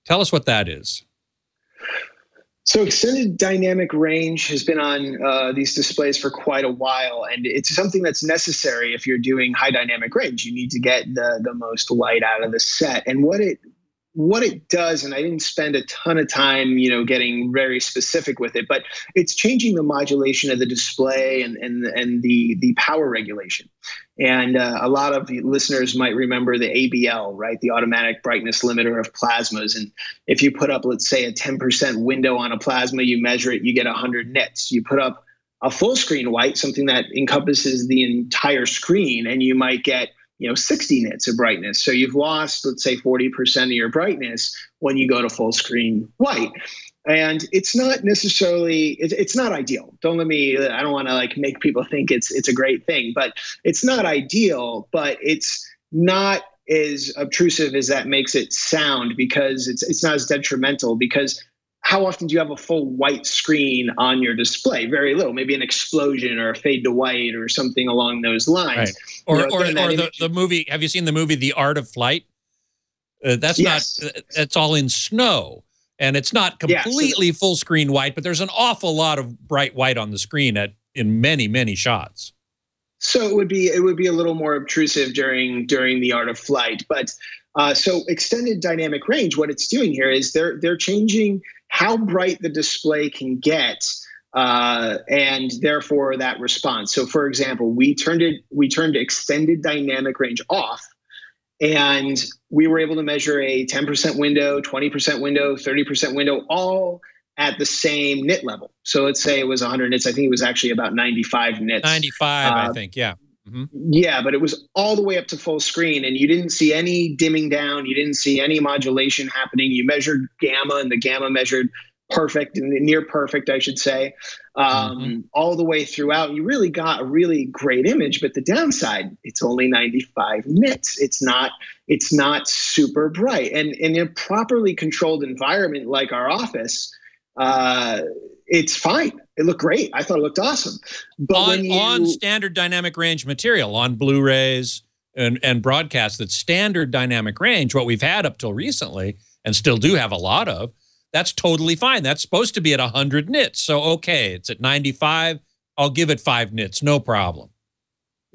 Tell us what that is. So Extended Dynamic Range has been on uh, these displays for quite a while, and it's something that's necessary if you're doing high dynamic range. You need to get the, the most light out of the set. And what it what it does, and I didn't spend a ton of time, you know, getting very specific with it, but it's changing the modulation of the display and and and the the power regulation. And uh, a lot of listeners might remember the A B L, right? The automatic brightness limiter of plasmas. And if you put up, let's say, a ten percent window on a plasma, you measure it, you get one hundred nits. You put up a full screen white, something that encompasses the entire screen, and you might get, you know, sixty nits of brightness. So you've lost, let's say, forty percent of your brightness when you go to full screen white. And it's not necessarily, it's not ideal. Don't let me, I don't want to like make people think it's it's a great thing, but it's not ideal, but it's not as obtrusive as that makes it sound, because it's it's not as detrimental, because how often do you have a full white screen on your display? Very little, maybe an explosion or a fade to white or something along those lines. Right. Or, you know, or, or the, the movie, have you seen the movie, The Art of Flight? Uh, that's yes. not, that's all in snow. And it's not completely yeah, so full screen white, but there's an awful lot of bright white on the screen at in many, many shots. So it would be, it would be a little more obtrusive during, during The Art of Flight. But uh, so extended dynamic range, what it's doing here is they're, they're changing how bright the display can get, uh, and therefore that response. So for example, we turned it, we turned extended dynamic range off, and we were able to measure a ten percent window, twenty percent window, thirty percent window, all at the same nit level. So let's say it was one hundred nits. I think it was actually about ninety-five nits. ninety-five, uh, I think, yeah. Mm-hmm. Yeah, but it was all the way up to full screen, and you didn't see any dimming down. You didn't see any modulation happening. You measured gamma, and the gamma measured perfect, and near perfect, I should say, um, mm-hmm. all the way throughout. You really got a really great image, but the downside, it's only ninety-five nits. It's not, it's not super bright. And, and in a properly controlled environment like our office, uh, it's fine. It looked great. I thought it looked awesome. But on, when you, on standard dynamic range material, on Blu-rays and, and broadcasts, that's standard dynamic range, what we've had up till recently and still do have a lot of, that's totally fine. That's supposed to be at one hundred nits. So, okay, it's at ninety-five. I'll give it five nits. No problem.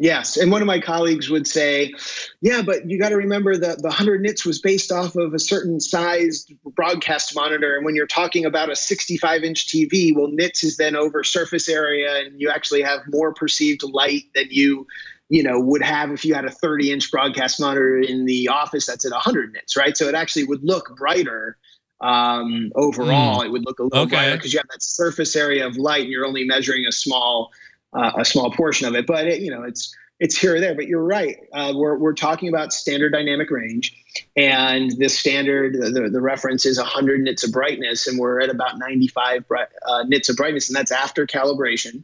Yes, and one of my colleagues would say, yeah, but you got to remember that the one hundred nits was based off of a certain sized broadcast monitor, and when you're talking about a sixty-five inch T V, well, nits is then over surface area, and you actually have more perceived light than you, you know, would have if you had a thirty inch broadcast monitor in the office that's at one hundred nits, right? So it actually would look brighter. Um, overall, mm. it would look a little okay. brighter because you have that surface area of light, and you're only measuring a small Uh, a small portion of it, but it, you know, it's it's here or there. But you're right. Uh, we're we're talking about standard dynamic range, and the standard the the reference is one hundred nits of brightness, and we're at about ninety-five uh, nits of brightness, and that's after calibration,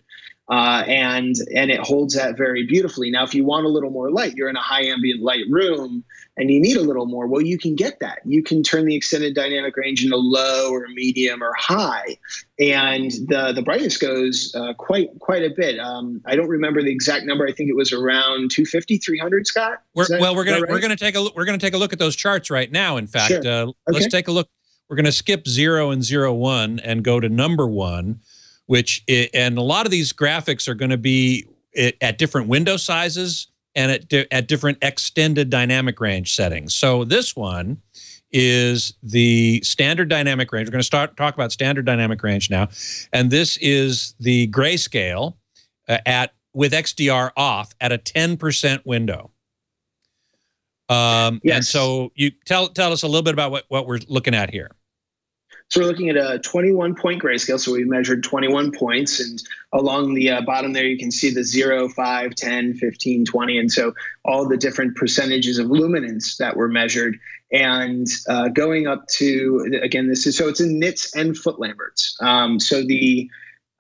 uh, and and it holds that very beautifully. Now, if you want a little more light, you're in a high ambient light room, and you need a little more. Well, you can get that. You can turn the extended dynamic range into low or medium or high, and the the brightness goes uh, quite quite a bit. Um, I don't remember the exact number. I think it was around two fifty, three hundred. Scott, we're, that, well, we're gonna right? we're gonna take a look, we're gonna take a look at those charts right now. In fact, sure. uh, okay. let's take a look. We're gonna skip zero and zero one and go to number one, which is, and a lot of these graphics are gonna be at different window sizes and at, di at different extended dynamic range settings. So this one is the standard dynamic range. We're gonna start talk about standard dynamic range now. And this is the grayscale uh, at with X D R off at a ten percent window. Um, yes. And so you tell, tell us a little bit about what, what we're looking at here. So we're looking at a twenty-one point grayscale. So we measured twenty-one points, and along the uh, bottom there, you can see the zero, five, ten, fifteen, twenty. And so all the different percentages of luminance that were measured, and uh, going up to, again, this is, so it's in nits and foot lamberts. Um, so the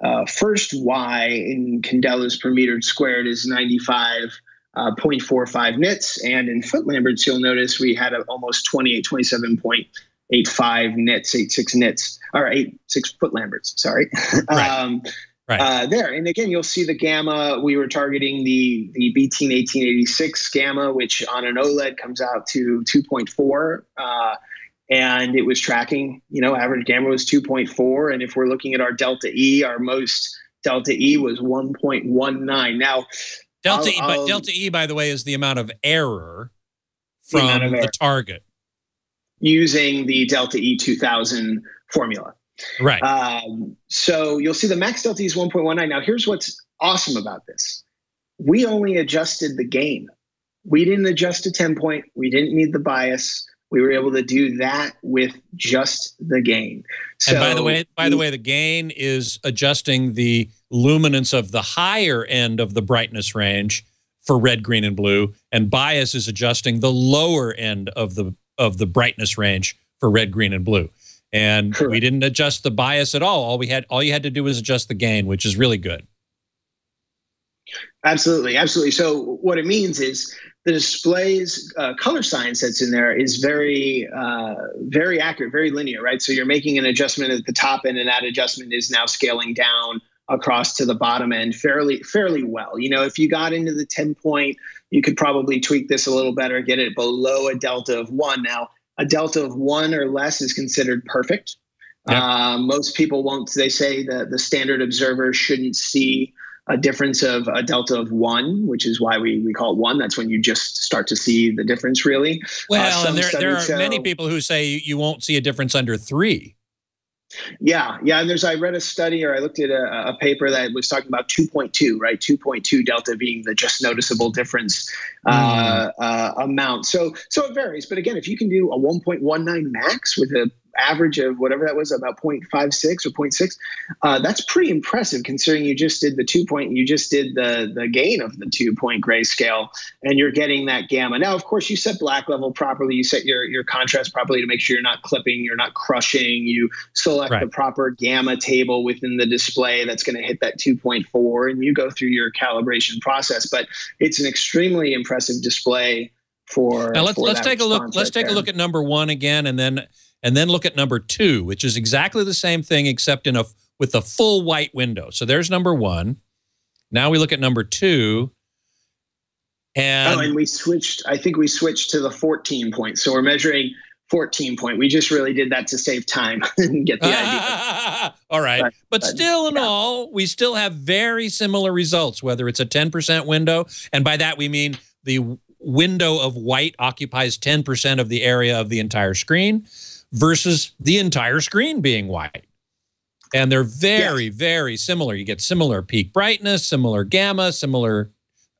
uh, first Y in candelas per meter squared is ninety-five point four five uh, nits. And in foot lamberts, you'll notice we had a, almost twenty-eight, twenty-seven point Eight five nits, eight six nits, or eight six foot lamberts. Sorry, right. um, right. Uh, there. And again, you'll see the gamma. We were targeting the the B T eighteen eighty-six gamma, which on an OLED comes out to two point four, uh, and it was tracking. You know, average gamma was two point four, and if we're looking at our Delta E, our most Delta E was one point one nine. Now, Delta I'll, I'll, E, but Delta E, by the way, is the amount of error from the, of error. the target. using the Delta E two thousand formula. Right. Um, so you'll see the max Delta E is one point one nine. Now, here's what's awesome about this. We only adjusted the gain. We didn't adjust a ten point. We didn't need the bias. We were able to do that with just the gain. So and by the way, by the way, the gain is adjusting the luminance of the higher end of the brightness range for red, green, and blue, and bias is adjusting the lower end of the of the brightness range for red, green, and blue. And Correct. we didn't adjust the bias at all. All we had, all you had to do was adjust the gain, which is really good. Absolutely, absolutely. So what it means is the display's uh, color science that's in there is very, uh, very accurate, very linear, right? So you're making an adjustment at the top end, and that adjustment is now scaling down across to the bottom end fairly, fairly well. You know, if you got into the ten point, you could probably tweak this a little better, get it below a delta of one. Now, a delta of one or less is considered perfect. Yep. Uh, most people won't. They say that the standard observer shouldn't see a difference of a delta of one, which is why we, we call it one. That's when you just start to see the difference, really. Well, uh, and there, there are show, many people who say you won't see a difference under three. Yeah, yeah. And there's, I read a study, or I looked at a, a paper that was talking about two point two, right? two point two delta being the just noticeable difference mm. uh, uh, amount. So, so it varies. But again, if you can do a one point one nine max with an average of whatever that was, about zero point five six or zero point six, uh, that's pretty impressive considering you just did the two point, you just did the the gain of the two point grayscale, and you're getting that gamma. Now, of course, you set black level properly, you set your your contrast properly to make sure you're not clipping, you're not crushing, you select right. the proper gamma table within the display that's going to hit that two point four, and you go through your calibration process. But it's an extremely impressive display for now. Let's for let's take a look. Let's right take there. a look at number one again, and then. And then look at number two, which is exactly the same thing except in a with a full white window. So there's number one. Now we look at number two. And oh, and we switched. I think we switched to the fourteen point. So we're measuring fourteen point. We just really did that to save time and get the idea. Ah, all right. But, but, but still in yeah. all, we still have very similar results, whether it's a ten percent window. And by that, we mean the window of white occupies ten percent of the area of the entire screen, versus the entire screen being white. And they're very, yes. very similar. You get similar peak brightness, similar gamma, similar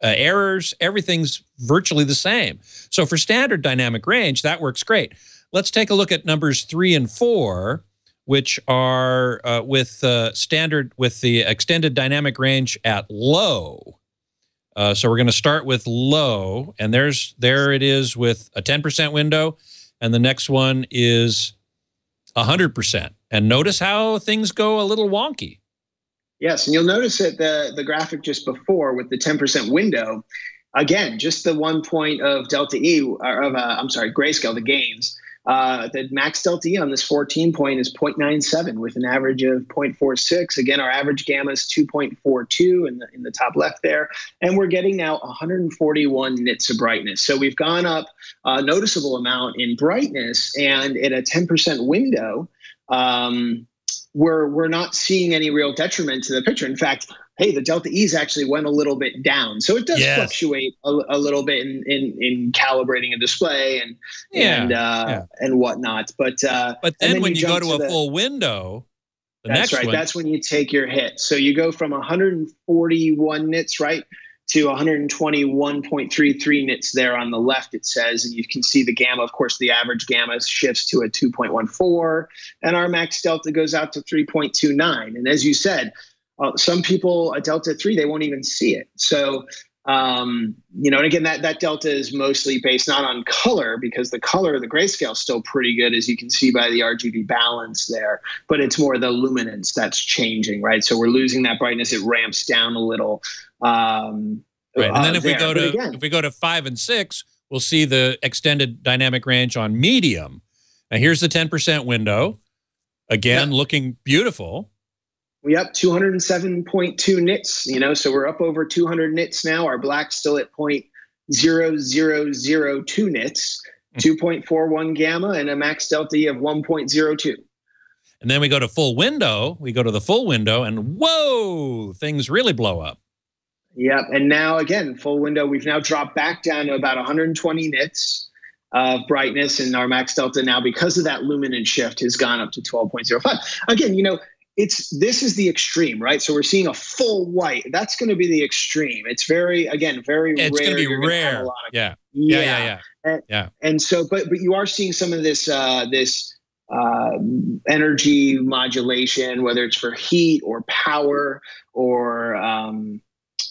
uh, errors. Everything's virtually the same. So for standard dynamic range, that works great. Let's take a look at numbers three and four, which are uh, with uh, standard with the extended dynamic range at low. Uh, so we're going to start with low, and there's there it is with a ten percent window. And the next one is one hundred percent. And notice how things go a little wonky. Yes, and you'll notice that the, the graphic just before with the ten percent window, again, just the one point of delta E, or of, uh, I'm sorry, grayscale, the gains, uh, the max delta E on this fourteen point is zero point nine seven with an average of zero point four six. Again, our average gamma is two point four two in the, in the top left there. And we're getting now one hundred forty-one nits of brightness. So we've gone up a noticeable amount in brightness, and in a ten percent window, um, we're, we're not seeing any real detriment to the picture. In fact, hey, the delta E's actually went a little bit down. So it does yes. fluctuate a, a little bit in, in, in calibrating a display and yeah. and uh, yeah. and whatnot. But uh, but then, then when you, you go to, to a the, full window, the that's next right. One. That's when you take your hit. So you go from one hundred forty-one nits, right, to one hundred twenty-one point three three nits there on the left, it says, and you can see the gamma. Of course, the average gamma shifts to a two point one four, and our max delta goes out to three point two nine. And as you said, Uh, some people, a delta three, they won't even see it. So, um, you know, and again, that, that delta is mostly based not on color, because the color of the grayscale is still pretty good, as you can see by the R G B balance there, but it's more the luminance that's changing, right? So we're losing that brightness. It ramps down a little. Um, right. And then uh, if, we go to, again, if we go to five and six, we'll see the extended dynamic range on medium. Now, here's the ten percent window. Again, yeah. looking beautiful. We up two hundred seven point two nits, you know, so we're up over two hundred nits now. Our black's still at zero point zero zero zero two nits, two point four one gamma, and a max delta E of one point zero two. And then we go to full window. We go to the full window, and whoa, things really blow up. Yep, and now, again, full window, we've now dropped back down to about one hundred twenty nits. of brightness, and our max delta now, because of that luminance shift, has gone up to twelve point zero five. Again, you know, it's this is the extreme, right? So we're seeing a full white. That's going to be the extreme. It's very, again, very rare. It's going to be rare. Of, yeah. Yeah. Yeah. Yeah. Yeah. And, yeah. and so, but but you are seeing some of this uh, this uh, energy modulation, whether it's for heat or power or um,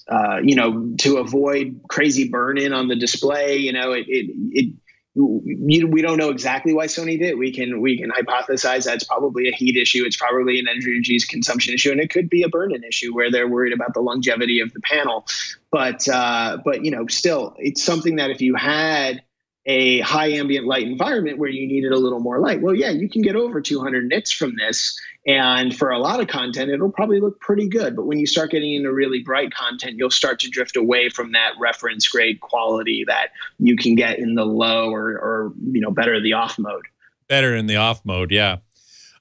uh, you know, to avoid crazy burn-in on the display. You know, it it. it You, we don't know exactly why Sony did. We can we can hypothesize that's probably a heat issue. It's probably an energy consumption issue, and it could be a burn-in issue where they're worried about the longevity of the panel. But uh, but you know, still, it's something that if you had a high ambient light environment where you needed a little more light, well, yeah, you can get over two hundred nits from this, and for a lot of content, it'll probably look pretty good. But when you start getting into really bright content, you'll start to drift away from that reference grade quality that you can get in the low or, or you know, better the off mode. Better in the off mode, yeah.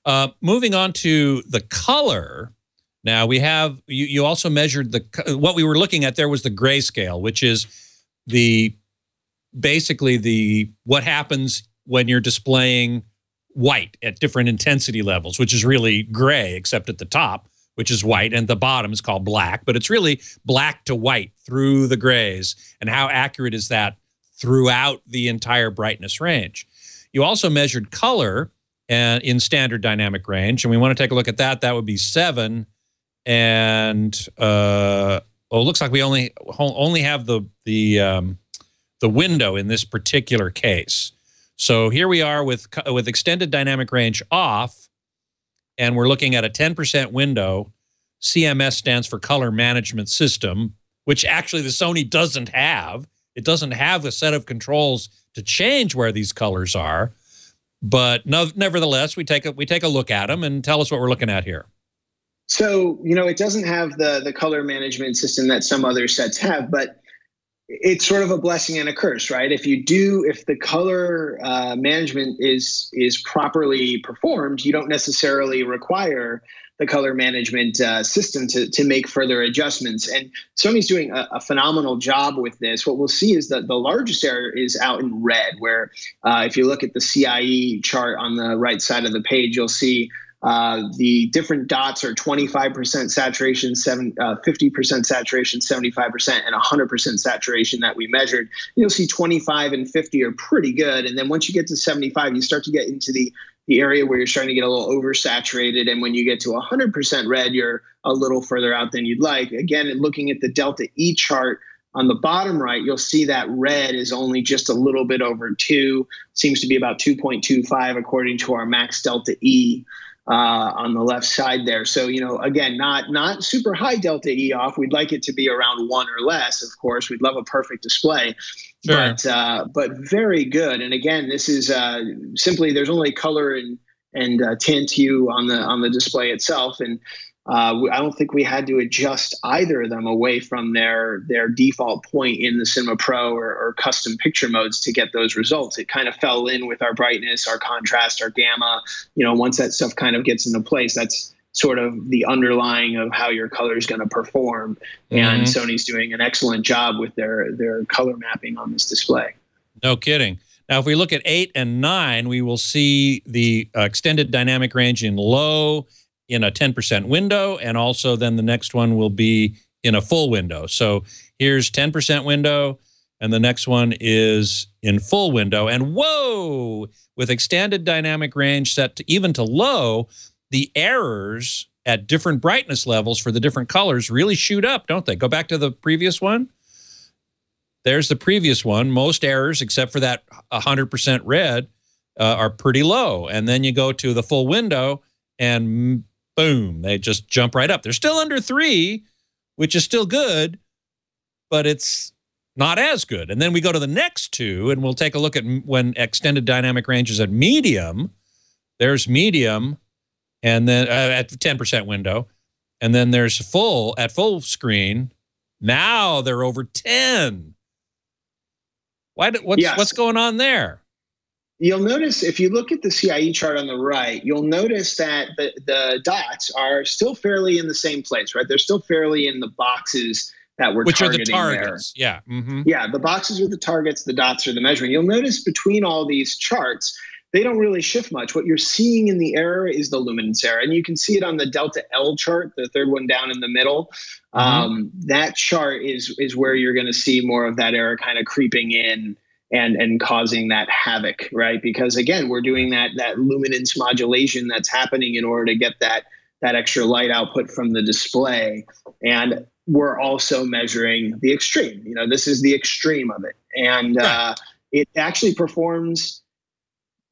Uh, moving on to the color. Now we have, you, you also measured the, what we were looking at there was the grayscale, which is the, basically the what happens when you're displaying white at different intensity levels, which is really gray, except at the top, which is white, and the bottom is called black, but it's really black to white through the grays. And how accurate is that throughout the entire brightness range? You also measured color uh, in standard dynamic range, and we want to take a look at that. That would be seven, and uh, oh, it looks like we only only have the the um, the window in this particular case. So here we are with, with extended dynamic range off, and we're looking at a ten percent window. C M S stands for color management system, which actually the Sony doesn't have. It doesn't have a set of controls to change where these colors are, but no, nevertheless, we take, a, we take a look at them, and tell us what we're looking at here. So, you know, it doesn't have the, the color management system that some other sets have, but it's sort of a blessing and a curse, right? If you do, if the color uh, management is is properly performed, you don't necessarily require the color management uh, system to to make further adjustments. And Sony's doing a, a phenomenal job with this. What we'll see is that the largest error is out in red, where uh, if you look at the C I E chart on the right side of the page, you'll see Uh, the different dots are twenty-five percent saturation, seven, uh, fifty percent saturation, seventy-five percent, and one hundred percent saturation that we measured. You'll see twenty-five and fifty are pretty good. And then once you get to seventy-five, you start to get into the, the area where you're starting to get a little oversaturated. And when you get to one hundred percent red, you're a little further out than you'd like. Again, looking at the Delta E chart, on the bottom right, you'll see that red is only just a little bit over two, seems to be about two point two five according to our max Delta E. Uh, on the left side there. So, you know, again, not not super high Delta E off. We'd like it to be around one or less, of course. We'd love a perfect display, sure. but uh, but very good. And again, this is uh, simply, there's only color and and uh, tint hue on the on the display itself, and uh, I don't think we had to adjust either of them away from their their default point in the Cinema Pro or, or custom picture modes to get those results. It kind of fell in with our brightness, our contrast, our gamma. You know, once that stuff kind of gets into place, that's sort of the underlying of how your color is going to perform. Mm-hmm. And Sony's doing an excellent job with their their color mapping on this display. No kidding. Now, if we look at eight and nine, we will see the uh, extended dynamic range in low, in a ten percent window, and also then the next one will be in a full window. So here's ten percent window, and the next one is in full window. And whoa, with extended dynamic range set to even to low, the errors at different brightness levels for the different colors really shoot up, don't they? Go back to the previous one. There's the previous one. Most errors, except for that one hundred percent red, uh, are pretty low. And then you go to the full window, and boom, they just jump right up. They're still under three, which is still good, but it's not as good. And then we go to the next two, and we'll take a look at when extended dynamic range is at medium. There's medium, and then uh, at the ten percent window, and then there's full at full screen. Now they're over ten. Why? Do, what's, yes. what's going on there? You'll notice, if you look at the C I E chart on the right, you'll notice that the, the dots are still fairly in the same place, right? They're still fairly in the boxes that we're Which targeting Which are the targets, there. yeah. Mm-hmm. Yeah, the boxes are the targets, the dots are the measuring. You'll notice between all these charts, they don't really shift much. What you're seeing in the error is the luminance error. And you can see it on the Delta L chart, the third one down in the middle. Mm-hmm. Um, that chart is is where you're going to see more of that error kind of creeping in and and causing that havoc, right? Because again, we're doing that that luminance modulation that's happening in order to get that that extra light output from the display. And we're also measuring the extreme. You know, this is the extreme of it. And uh, it actually performs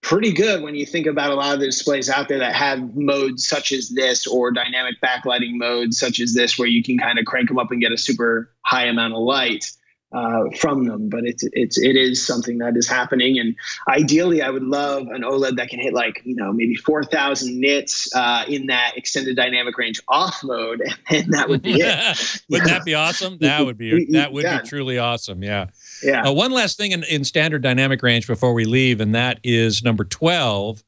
pretty good when you think about a lot of the displays out there that have modes such as this or dynamic backlighting modes such as this, where you can kind of crank them up and get a super high amount of light uh, from them. But it's, it's, it is something that is happening. And ideally I would love an OLED that can hit like, you know, maybe four thousand nits uh, in that extended dynamic range off mode. And that would be it. Wouldn't yeah. that be awesome? That would be, that would yeah. be truly awesome. Yeah. Yeah. Uh, one last thing in, in standard dynamic range before we leave, and that is number twelve,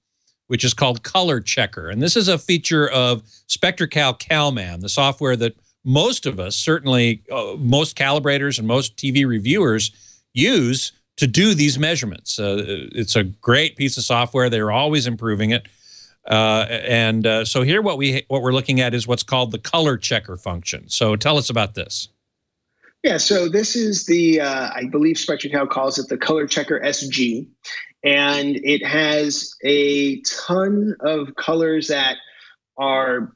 which is called Color Checker. And this is a feature of SpectraCal Calman, the software that most of us, certainly uh, most calibrators and most T V reviewers, use to do these measurements. Uh, it's a great piece of software. They're always improving it. Uh, and uh, so here what, we, what we're looking at is what's called the Color Checker function. So tell us about this. Yeah, so this is the, uh, I believe SpectraCal calls it the Color Checker S G, and it has a ton of colors that are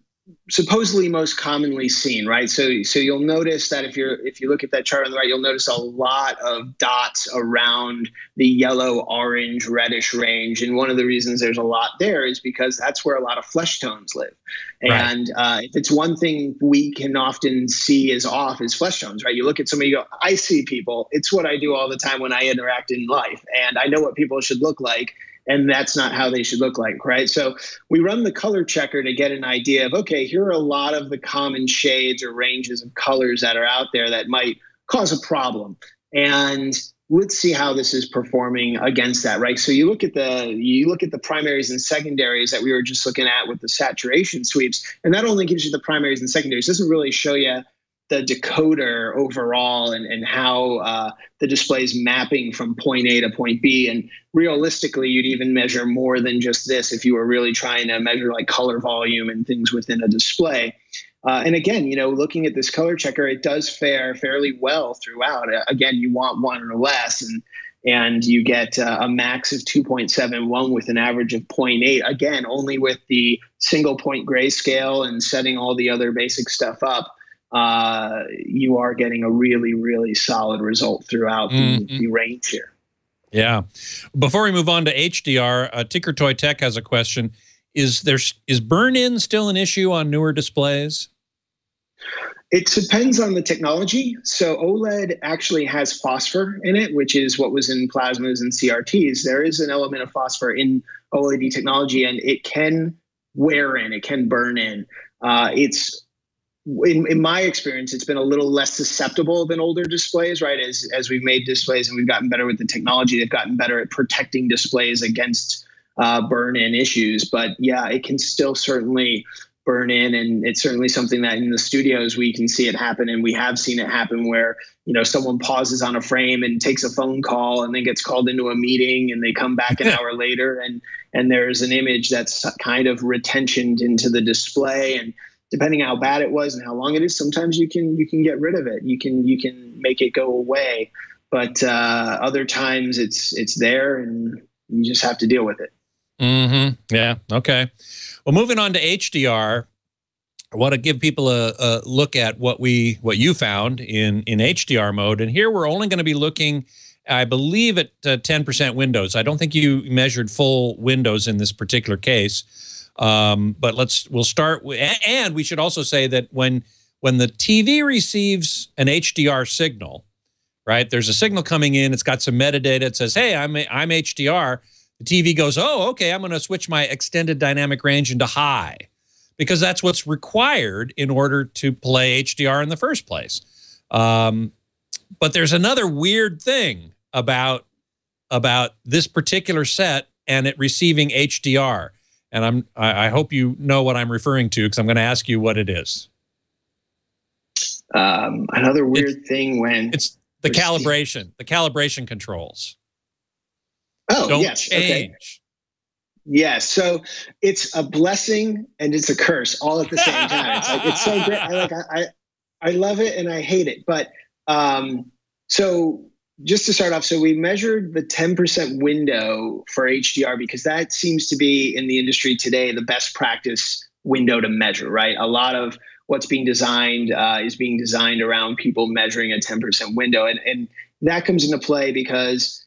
supposedly most commonly seen, right? So, so you'll notice that if you're if you look at that chart on the right, you'll notice a lot of dots around the yellow, orange, reddish range. And one of the reasons there's a lot there is because that's where a lot of flesh tones live. And right. uh, if it's one thing we can often see is off is flesh tones, right? You look at somebody, you go, I see people. It's what I do all the time when I interact in life, and I know what people should look like. And that's not how they should look like, right? So we run the color checker to get an idea of, okay, here are a lot of the common shades or ranges of colors that are out there that might cause a problem. And let's see how this is performing against that, right? So you look at the you look at the primaries and secondaries that we were just looking at with the saturation sweeps, and that only gives you the primaries and secondaries. It doesn't really show you the decoder overall and, and how uh, the display's mapping from point A to point B. And realistically, you'd even measure more than just this if you were really trying to measure like color volume and things within a display. Uh, and again, you know, looking at this color checker, it does fare fairly well throughout. Again, you want one or less, and and you get uh, a max of two point seven one with an average of zero point eight. Again, only with the single point grayscale and setting all the other basic stuff up. Uh, you are getting a really, really solid result throughout the, mm-hmm. the range here. Yeah. Before we move on to H D R, uh, Ticker Toy Tech has a question. Is there is burn-in still an issue on newer displays? It depends on the technology. So OLED actually has phosphor in it, which is what was in plasmas and C R Ts. There is an element of phosphor in OLED technology, and it can wear in, it can burn in. Uh, it's In, in my experience, it's been a little less susceptible than older displays, right? As, as we've made displays and we've gotten better with the technology, they've gotten better at protecting displays against uh, burn-in issues. But yeah, it can still certainly burn in. And it's certainly something that in the studios, we can see it happen. And we have seen it happen where, you know, someone pauses on a frame and takes a phone call and then gets called into a meeting and they come back an hour later. And, and there's an image that's kind of retentioned into the display. And depending how bad it was and how long it is, sometimes you can you can get rid of it. You can you can make it go away, but uh, other times it's it's there and you just have to deal with it. Mm-hmm. Yeah. Okay. Well, moving on to H D R, I want to give people a, a look at what we what you found in in H D R mode, and here we're only going to be looking, I believe, at uh, ten percent windows. I don't think you measured full windows in this particular case. Um, but let's, we'll start with, and we should also say that when, when the T V receives an H D R signal, right, there's a signal coming in, it's got some metadata, it says, hey, I'm, I'm H D R. The T V goes, oh, okay, I'm going to switch my extended dynamic range into high, because that's what's required in order to play H D R in the first place. Um, but there's another weird thing about, about this particular set and it receiving H D R. And I'm, I hope you know what I'm referring to, because I'm going to ask you what it is. Um, another weird it's, thing when it's the calibration, the calibration controls. Oh, don't yes, change. Okay. Yeah, so it's a blessing and it's a curse all at the same time. It's, like, it's so great. I, like, I, I love it and I hate it. But um, so just to start off, so we measured the ten percent window for H D R because that seems to be in the industry today the best practice window to measure, right? A lot of what's being designed uh, is being designed around people measuring a ten percent window. And, and that comes into play because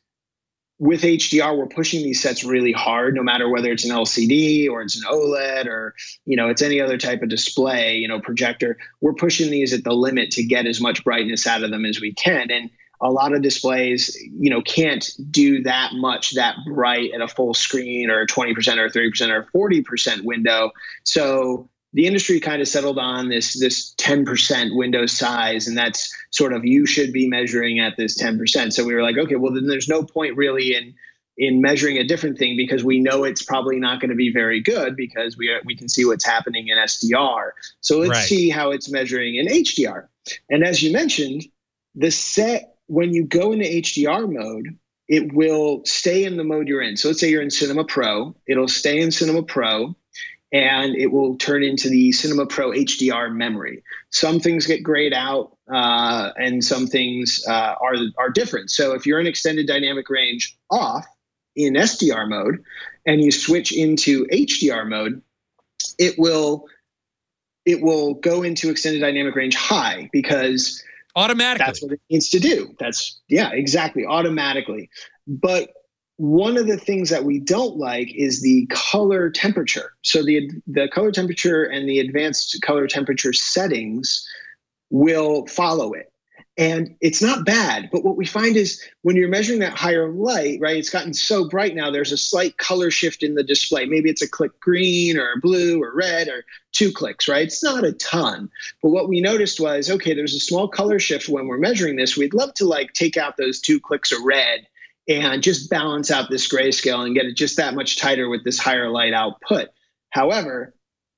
with H D R, we're pushing these sets really hard, no matter whether it's an L C D or it's an OLED or, you know, it's any other type of display, you know, projector. We're pushing these at the limit to get as much brightness out of them as we can. And a lot of displays, you know, can't do that much that bright at a full screen or twenty percent or thirty percent or forty percent window. So the industry kind of settled on this, this ten percent window size, and that's sort of, you should be measuring at this ten percent. So we were like, okay, well then there's no point really in, in measuring a different thing because we know it's probably not going to be very good because we are, we can see what's happening in S D R. So let's right. see how it's measuring in H D R. And as you mentioned, the set, when you go into H D R mode, it will stay in the mode you're in. So let's say you're in Cinema Pro, it'll stay in Cinema Pro, and it will turn into the Cinema Pro H D R memory. Some things get grayed out uh, and some things uh, are, are different. So if you're in extended dynamic range off in S D R mode and you switch into H D R mode, it will, it will go into extended dynamic range high because automatically. That's what it needs to do. That's, yeah, exactly, automatically. But one of the things that we don't like is the color temperature. So the, the color temperature and the advanced color temperature settings will follow it. And it's not bad, but what we find is when you're measuring that higher light, right, it's gotten so bright now, there's a slight color shift in the display. Maybe it's a click green or blue or red or two clicks, right? It's not a ton. But what we noticed was, okay, there's a small color shift when we're measuring this. We'd love to like take out those two clicks of red and just balance out this grayscale and get it just that much tighter with this higher light output. However,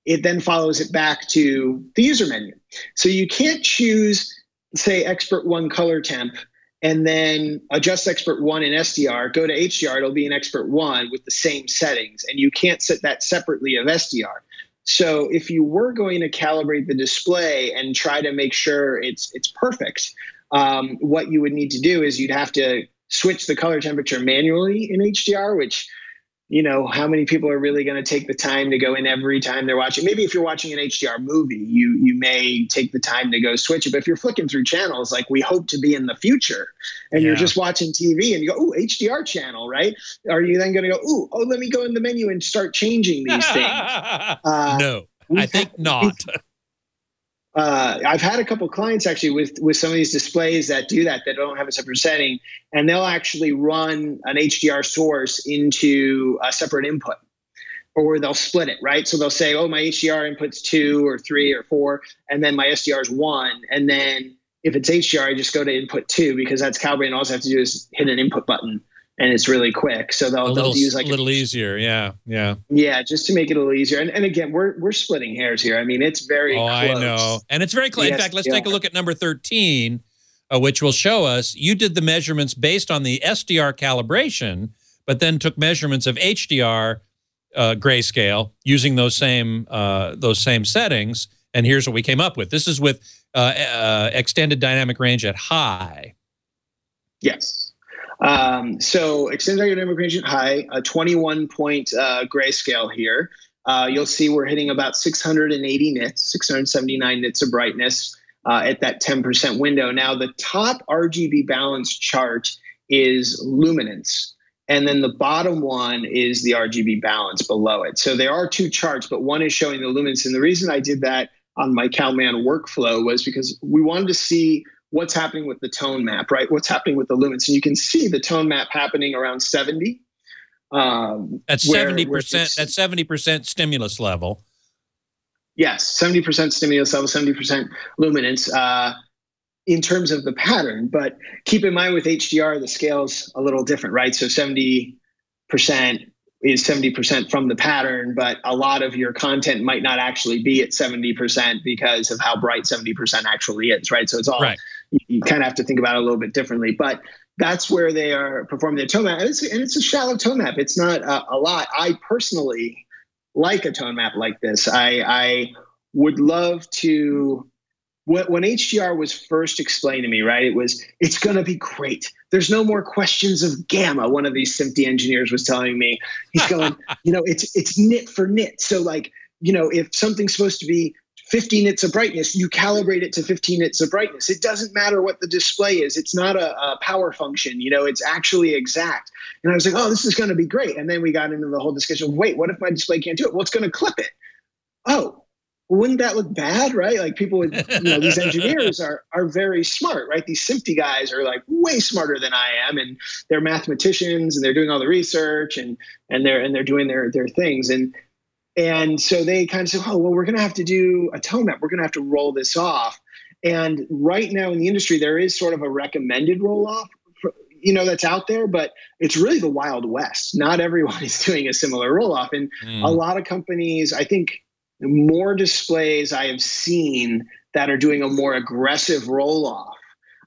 it then follows it back to the user menu. So you can't choose, say, expert one color temp and then adjust expert one in S D R, go to H D R, it'll be an expert one with the same settings, and you can't set that separately of S D R. So if you were going to calibrate the display and try to make sure it's, it's perfect, um, what you would need to do is you'd have to switch the color temperature manually in H D R, which, you know, how many people are really going to take the time to go in every time they're watching? Maybe if you're watching an H D R movie, you you may take the time to go switch it. But if you're flicking through channels, like we hope to be in the future, and yeah. you're just watching T V and you go, ooh, H D R channel, right? Are you then going to go, ooh, oh, let me go in the menu and start changing these things? Uh, no, I think not. Uh, I've had a couple clients actually with, with some of these displays that do that, that don't have a separate setting, and they'll actually run an H D R source into a separate input, or they'll split it, right? So they'll say, oh, my H D R input's two or three or four, and then my S D R is one. And then if it's H D R, I just go to input two because that's calibrated, and all I have to do is hit an input button. And it's really quick. So they'll, a little, they'll use like a little a, easier. Yeah. Yeah. Yeah. Just to make it a little easier. And, and again, we're, we're splitting hairs here. I mean, it's very oh, close. I know. And it's very close. Yes, in fact, let's yeah. take a look at number thirteen, uh, which will show us you did the measurements based on the S D R calibration, but then took measurements of H D R uh, grayscale using those same, uh, those same settings. And here's what we came up with. This is with uh, uh, extended dynamic range at high. Yes. Um, so extended dynamic range at high, a twenty-one point uh, grayscale here. Uh, you'll see we're hitting about six hundred eighty nits, six hundred seventy-nine nits of brightness uh, at that ten percent window. Now the top R G B balance chart is luminance, and then the bottom one is the R G B balance below it. So there are two charts, but one is showing the luminance. And the reason I did that on my Calman workflow was because we wanted to see what's happening with the tone map, right? What's happening with the lumens? And you can see the tone map happening around seventy. Um, at seventy percent, at seventy percent stimulus level. Yes, seventy percent stimulus level, seventy percent luminance uh, in terms of the pattern. But keep in mind with H D R, the scale's a little different, right? So seventy percent is seventy percent from the pattern, but a lot of your content might not actually be at seventy percent because of how bright seventy percent actually is, right? So it's all, right. you, you kind of have to think about it a little bit differently, but that's where they are performing their tone map. And it's, and it's a shallow tone map. It's not uh, a lot. I personally like a tone map like this. I, I would love to, when H D R was first explained to me, right, it was, it's going to be great. There's no more questions of gamma. One of these S M P T E engineers was telling me, he's going, you know, it's it's nit for nit. So like, you know, if something's supposed to be fifty nits of brightness, you calibrate it to fifteen nits of brightness. It doesn't matter what the display is. It's not a, a power function, you know, it's actually exact. And I was like, oh, this is going to be great. And then we got into the whole discussion of, wait, what if my display can't do it? Well, it's going to clip it. Oh. Wouldn't that look bad, right? Like people would, you know, these engineers are are very smart, right? These S M P T E guys are like way smarter than I am, and they're mathematicians and they're doing all the research and and they're and they're doing their their things. And and so they kind of said, oh, well, we're gonna have to do a tone map. We're gonna have to roll this off. And right now in the industry, there is sort of a recommended roll off, you know, that's out there, but it's really the Wild West. Not everyone is doing a similar roll off. And mm. a lot of companies, I think more displays I have seen that are doing a more aggressive roll-off.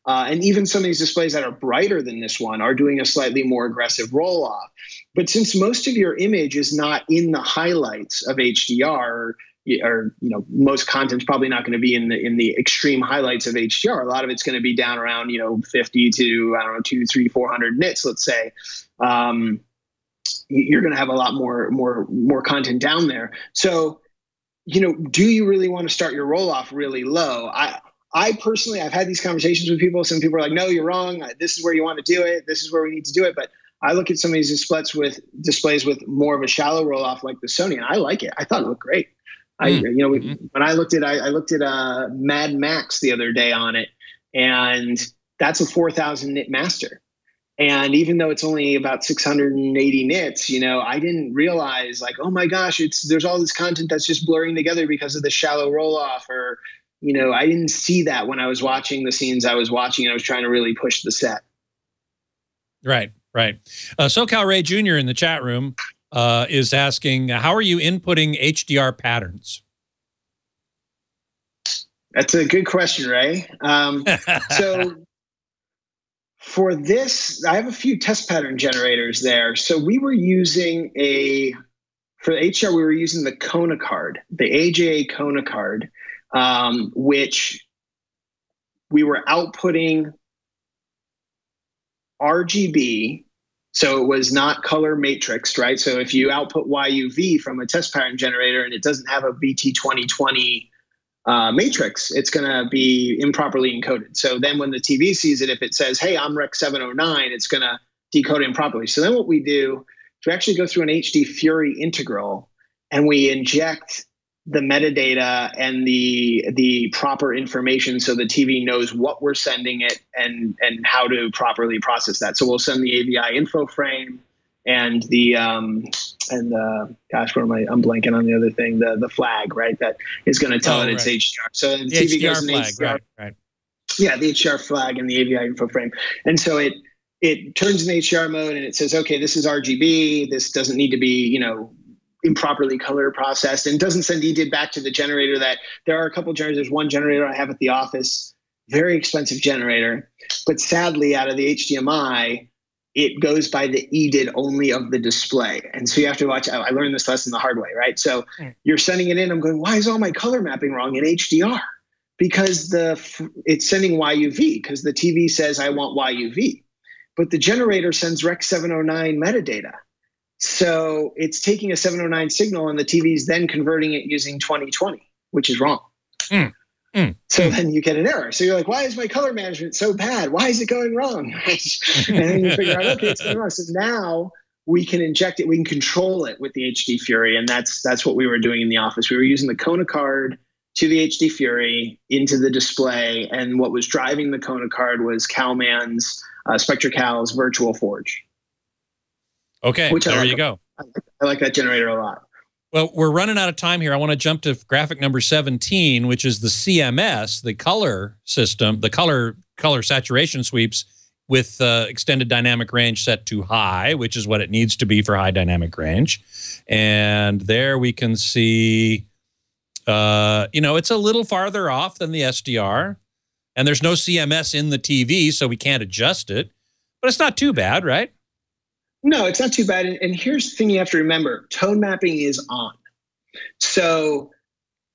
Uh, and even some of these displays that are brighter than this one are doing a slightly more aggressive roll-off. But since most of your image is not in the highlights of H D R, or, or you know, most content's probably not going to be in the in the extreme highlights of H D R. A lot of it's going to be down around, you know, fifty to, I don't know, two, three, four hundred nits, let's say. Um, you're going to have a lot more more more content down there. So, you know, do you really want to start your roll off really low? I, I personally, I've had these conversations with people. Some people are like, no, you're wrong. This is where you want to do it. This is where we need to do it. But I look at some of these displays with displays with more of a shallow roll off like the Sony, and I like it. I thought it looked great. I, mm-hmm. you know, when I looked at, I, I looked at uh Mad Max the other day on it, and that's a four thousand nit master. And even though it's only about six hundred eighty nits, you know, I didn't realize like, oh my gosh, it's there's all this content that's just blurring together because of the shallow roll off, or, you know, I didn't see that when I was watching the scenes I was watching and I was trying to really push the set. Right, right. Uh, SoCal Ray Junior in the chat room uh, is asking, how are you inputting H D R patterns? That's a good question, Ray. Um, so. For this, I have a few test pattern generators there. So we were using a, for H D R, we were using the Kona card, the A J A Kona card, um, which we were outputting R G B. So it was not color matrixed, right? So if you output Y U V from a test pattern generator and it doesn't have a B T twenty twenty Uh, matrix, it's going to be improperly encoded. So then when the T V sees it, if it says, hey, I'm Rec. seven oh nine, it's going to decode it improperly. So then what we do is we actually go through an H D Fury integral and we inject the metadata and the the proper information so the T V knows what we're sending it and, and how to properly process that. So we'll send the A V I info frame and the um, and uh, gosh, what am I? I'm blanking on the other thing. The the flag, right? That is going to tell oh, it it's right. H D R. So the T V goes in H D R. Right, right. Yeah, the H D R flag and the A V I info frame, and so it it turns in H D R mode and it says, okay, this is R G B. This doesn't need to be, you know, improperly color processed, and doesn't send E D I D back to the generator. That there are a couple of generators. There's one generator I have at the office, very expensive generator, but sadly out of the H D M I. It goes by the E D I D only of the display. And so you have to watch, I learned this lesson the hard way, right? So you're sending it in, I'm going, why is all my color mapping wrong in H D R? Because the it's sending Y U V, because the T V says I want Y U V. But the generator sends Rec. seven oh nine metadata. So it's taking a seven oh nine signal and the T V's then converting it using twenty twenty, which is wrong. Mm. Mm. So then you get an error. So you're like, why is my color management so bad? Why is it going wrong? And then you figure out, okay, it's going wrong. So now we can inject it, we can control it with the H D Fury. And that's that's what we were doing in the office. We were using the Kona card to the H D Fury into the display. And what was driving the Kona card was Calman's, uh, SpectraCal's Virtual Forge. Okay, Which there like you go. I like, I like that generator a lot. Well, we're running out of time here. I want to jump to graphic number seventeen, which is the C M S, the color system, the color color saturation sweeps with uh, extended dynamic range set to high, which is what it needs to be for high dynamic range. And there we can see, uh, you know, it's a little farther off than the S D R. And there's no C M S in the T V, so we can't adjust it. But it's not too bad, right? No, it's not too bad. And here's the thing you have to remember. Tone mapping is on. So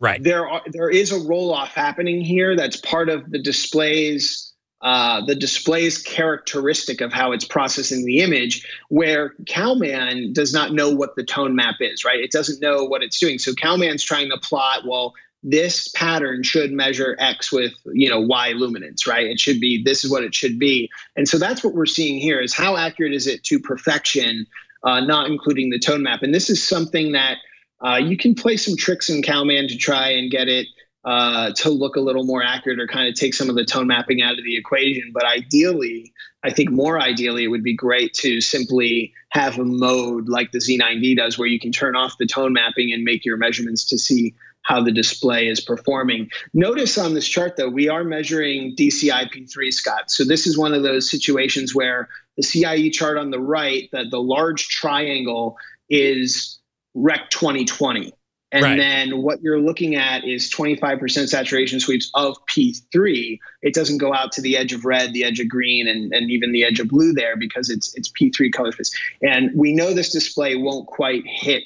right. there are, there is a roll-off happening here that's part of the display's Uh, the display's characteristic of how it's processing the image, where Calman does not know what the tone map is, right? It doesn't know what it's doing. So Calman's trying to plot, well, this pattern should measure X with, you know, Y luminance, right? It should be, this is what it should be. And so that's what we're seeing here, is how accurate is it to perfection, uh, not including the tone map. And this is something that uh, you can play some tricks in Calman to try and get it Uh, to look a little more accurate, or kind of take some of the tone mapping out of the equation. But ideally, I think more ideally, it would be great to simply have a mode like the Z nine D does, where you can turn off the tone mapping and make your measurements to see how the display is performing. Notice on this chart, though, we are measuring D C I P three, Scott. So this is one of those situations where the C I E chart on the right, that the large triangle is Rec twenty twenty. And right. then what you're looking at is twenty-five percent saturation sweeps of P three. It doesn't go out to the edge of red, the edge of green, and, and even the edge of blue there, because it's it's P three color space. And we know this display won't quite hit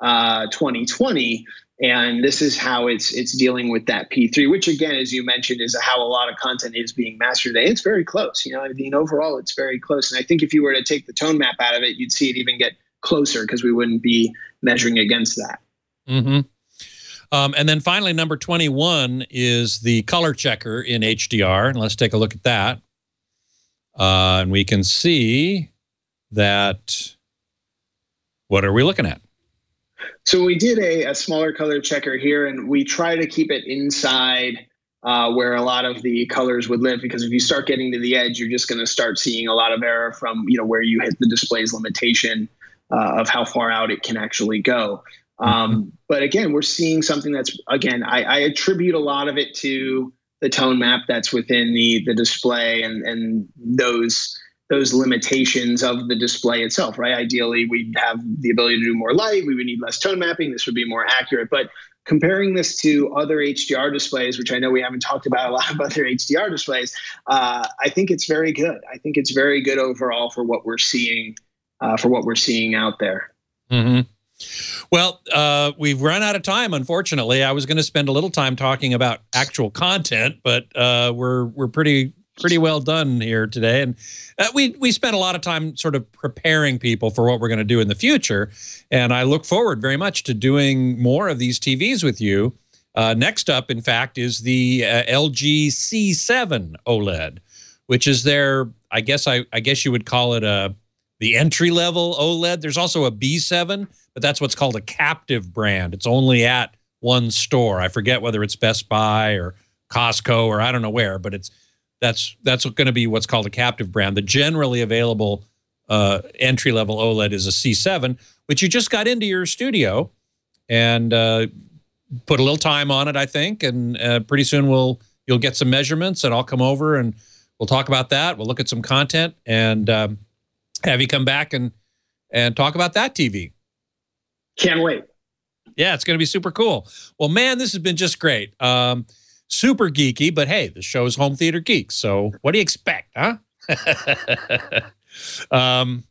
uh, twenty twenty. And this is how it's it's dealing with that P three, which again, as you mentioned, is how a lot of content is being mastered today. It's very close. You know, I mean, overall, it's very close. And I think if you were to take the tone map out of it, you'd see it even get closer, because we wouldn't be measuring against that. Mm-hmm. Um, and then finally, number twenty-one is the color checker in H D R. And let's take a look at that. Uh, and we can see that, what are we looking at? So we did a, a smaller color checker here, and we try to keep it inside uh, where a lot of the colors would live, because if you start getting to the edge, you're just going to start seeing a lot of error from, you know, where you hit the display's limitation uh, of how far out it can actually go. Um, but again, we're seeing something that's, again, I, I attribute a lot of it to the tone map that's within the the display, and, and those those limitations of the display itself, right? Ideally, we'd have the ability to do more light. We would need less tone mapping. This would be more accurate. But comparing this to other H D R displays, which I know we haven't talked about a lot of other H D R displays, uh, I think it's very good. I think it's very good overall for what we're seeing, uh, for what we're seeing out there. Mm-hmm. Well, uh, we've run out of time, unfortunately. I was going to spend a little time talking about actual content, but uh, we're we're pretty pretty well done here today, and uh, we we spent a lot of time sort of preparing people for what we're going to do in the future. And I look forward very much to doing more of these T Vs with you. Uh, next up, in fact, is the uh, L G C seven OLED, which is their, I guess I I guess you would call it a the entry level OLED. There's also a B seven. But that's what's called a captive brand. It's only at one store. I forget whether it's Best Buy or Costco or I don't know where, but it's that's that's going to be what's called a captive brand. The generally available uh, entry-level OLED is a C seven, which you just got into your studio and uh, put a little time on it, I think. And uh, pretty soon we'll you'll get some measurements, and I'll come over and we'll talk about that. We'll look at some content and um, have you come back and and talk about that T V. Can't wait. Yeah, it's going to be super cool. Well, man, this has been just great. Um, super geeky, but hey, the show is Home Theater Geeks, so what do you expect, huh? um,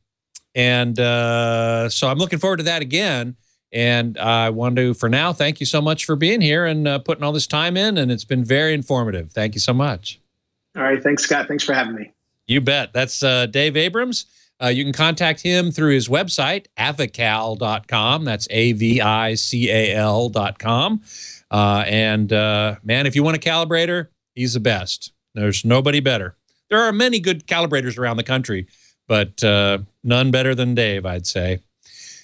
and uh, so I'm looking forward to that again. And I want to, for now, thank you so much for being here and uh, putting all this time in, and it's been very informative. Thank you so much. All right. Thanks, Scott. Thanks for having me. You bet. That's uh, Dave Abrams. Uh, you can contact him through his website, avical dot com. That's A V I C A L dot com. Uh, and, uh, man, if you want a calibrator, he's the best. There's nobody better. There are many good calibrators around the country, but uh, none better than Dave, I'd say.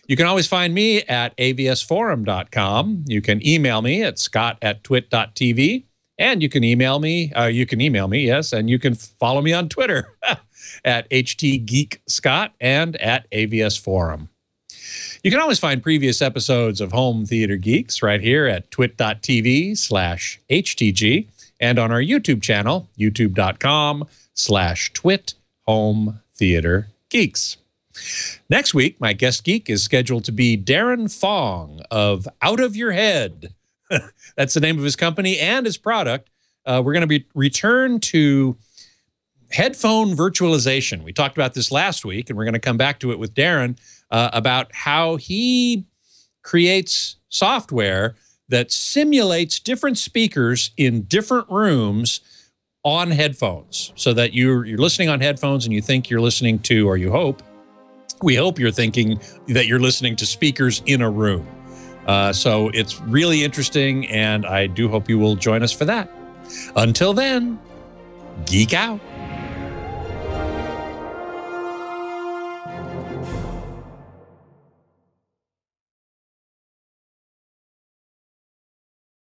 You can always find me at A V S forum dot com. You can email me at scott at twit dot t v. And you can email me. Uh, you can email me, yes. And you can follow me on Twitter. At H T Geek Scott and at A V S Forum. You can always find previous episodes of Home Theater Geeks right here at twit dot t v slash H T G and on our YouTube channel, youtube dot com slash twit Home Theater Geeks. Next week, my guest geek is scheduled to be Darren Fong of Out of Your Head. That's the name of his company and his product. Uh, we're going to be return to headphone virtualization. We talked about this last week, and we're going to come back to it with Darren uh, about how he creates software that simulates different speakers in different rooms on headphones, so that you're, you're listening on headphones and you think you're listening to, or you hope, we hope you're thinking that you're listening to speakers in a room. Uh, so it's really interesting, and I do hope you will join us for that. Until then, geek out.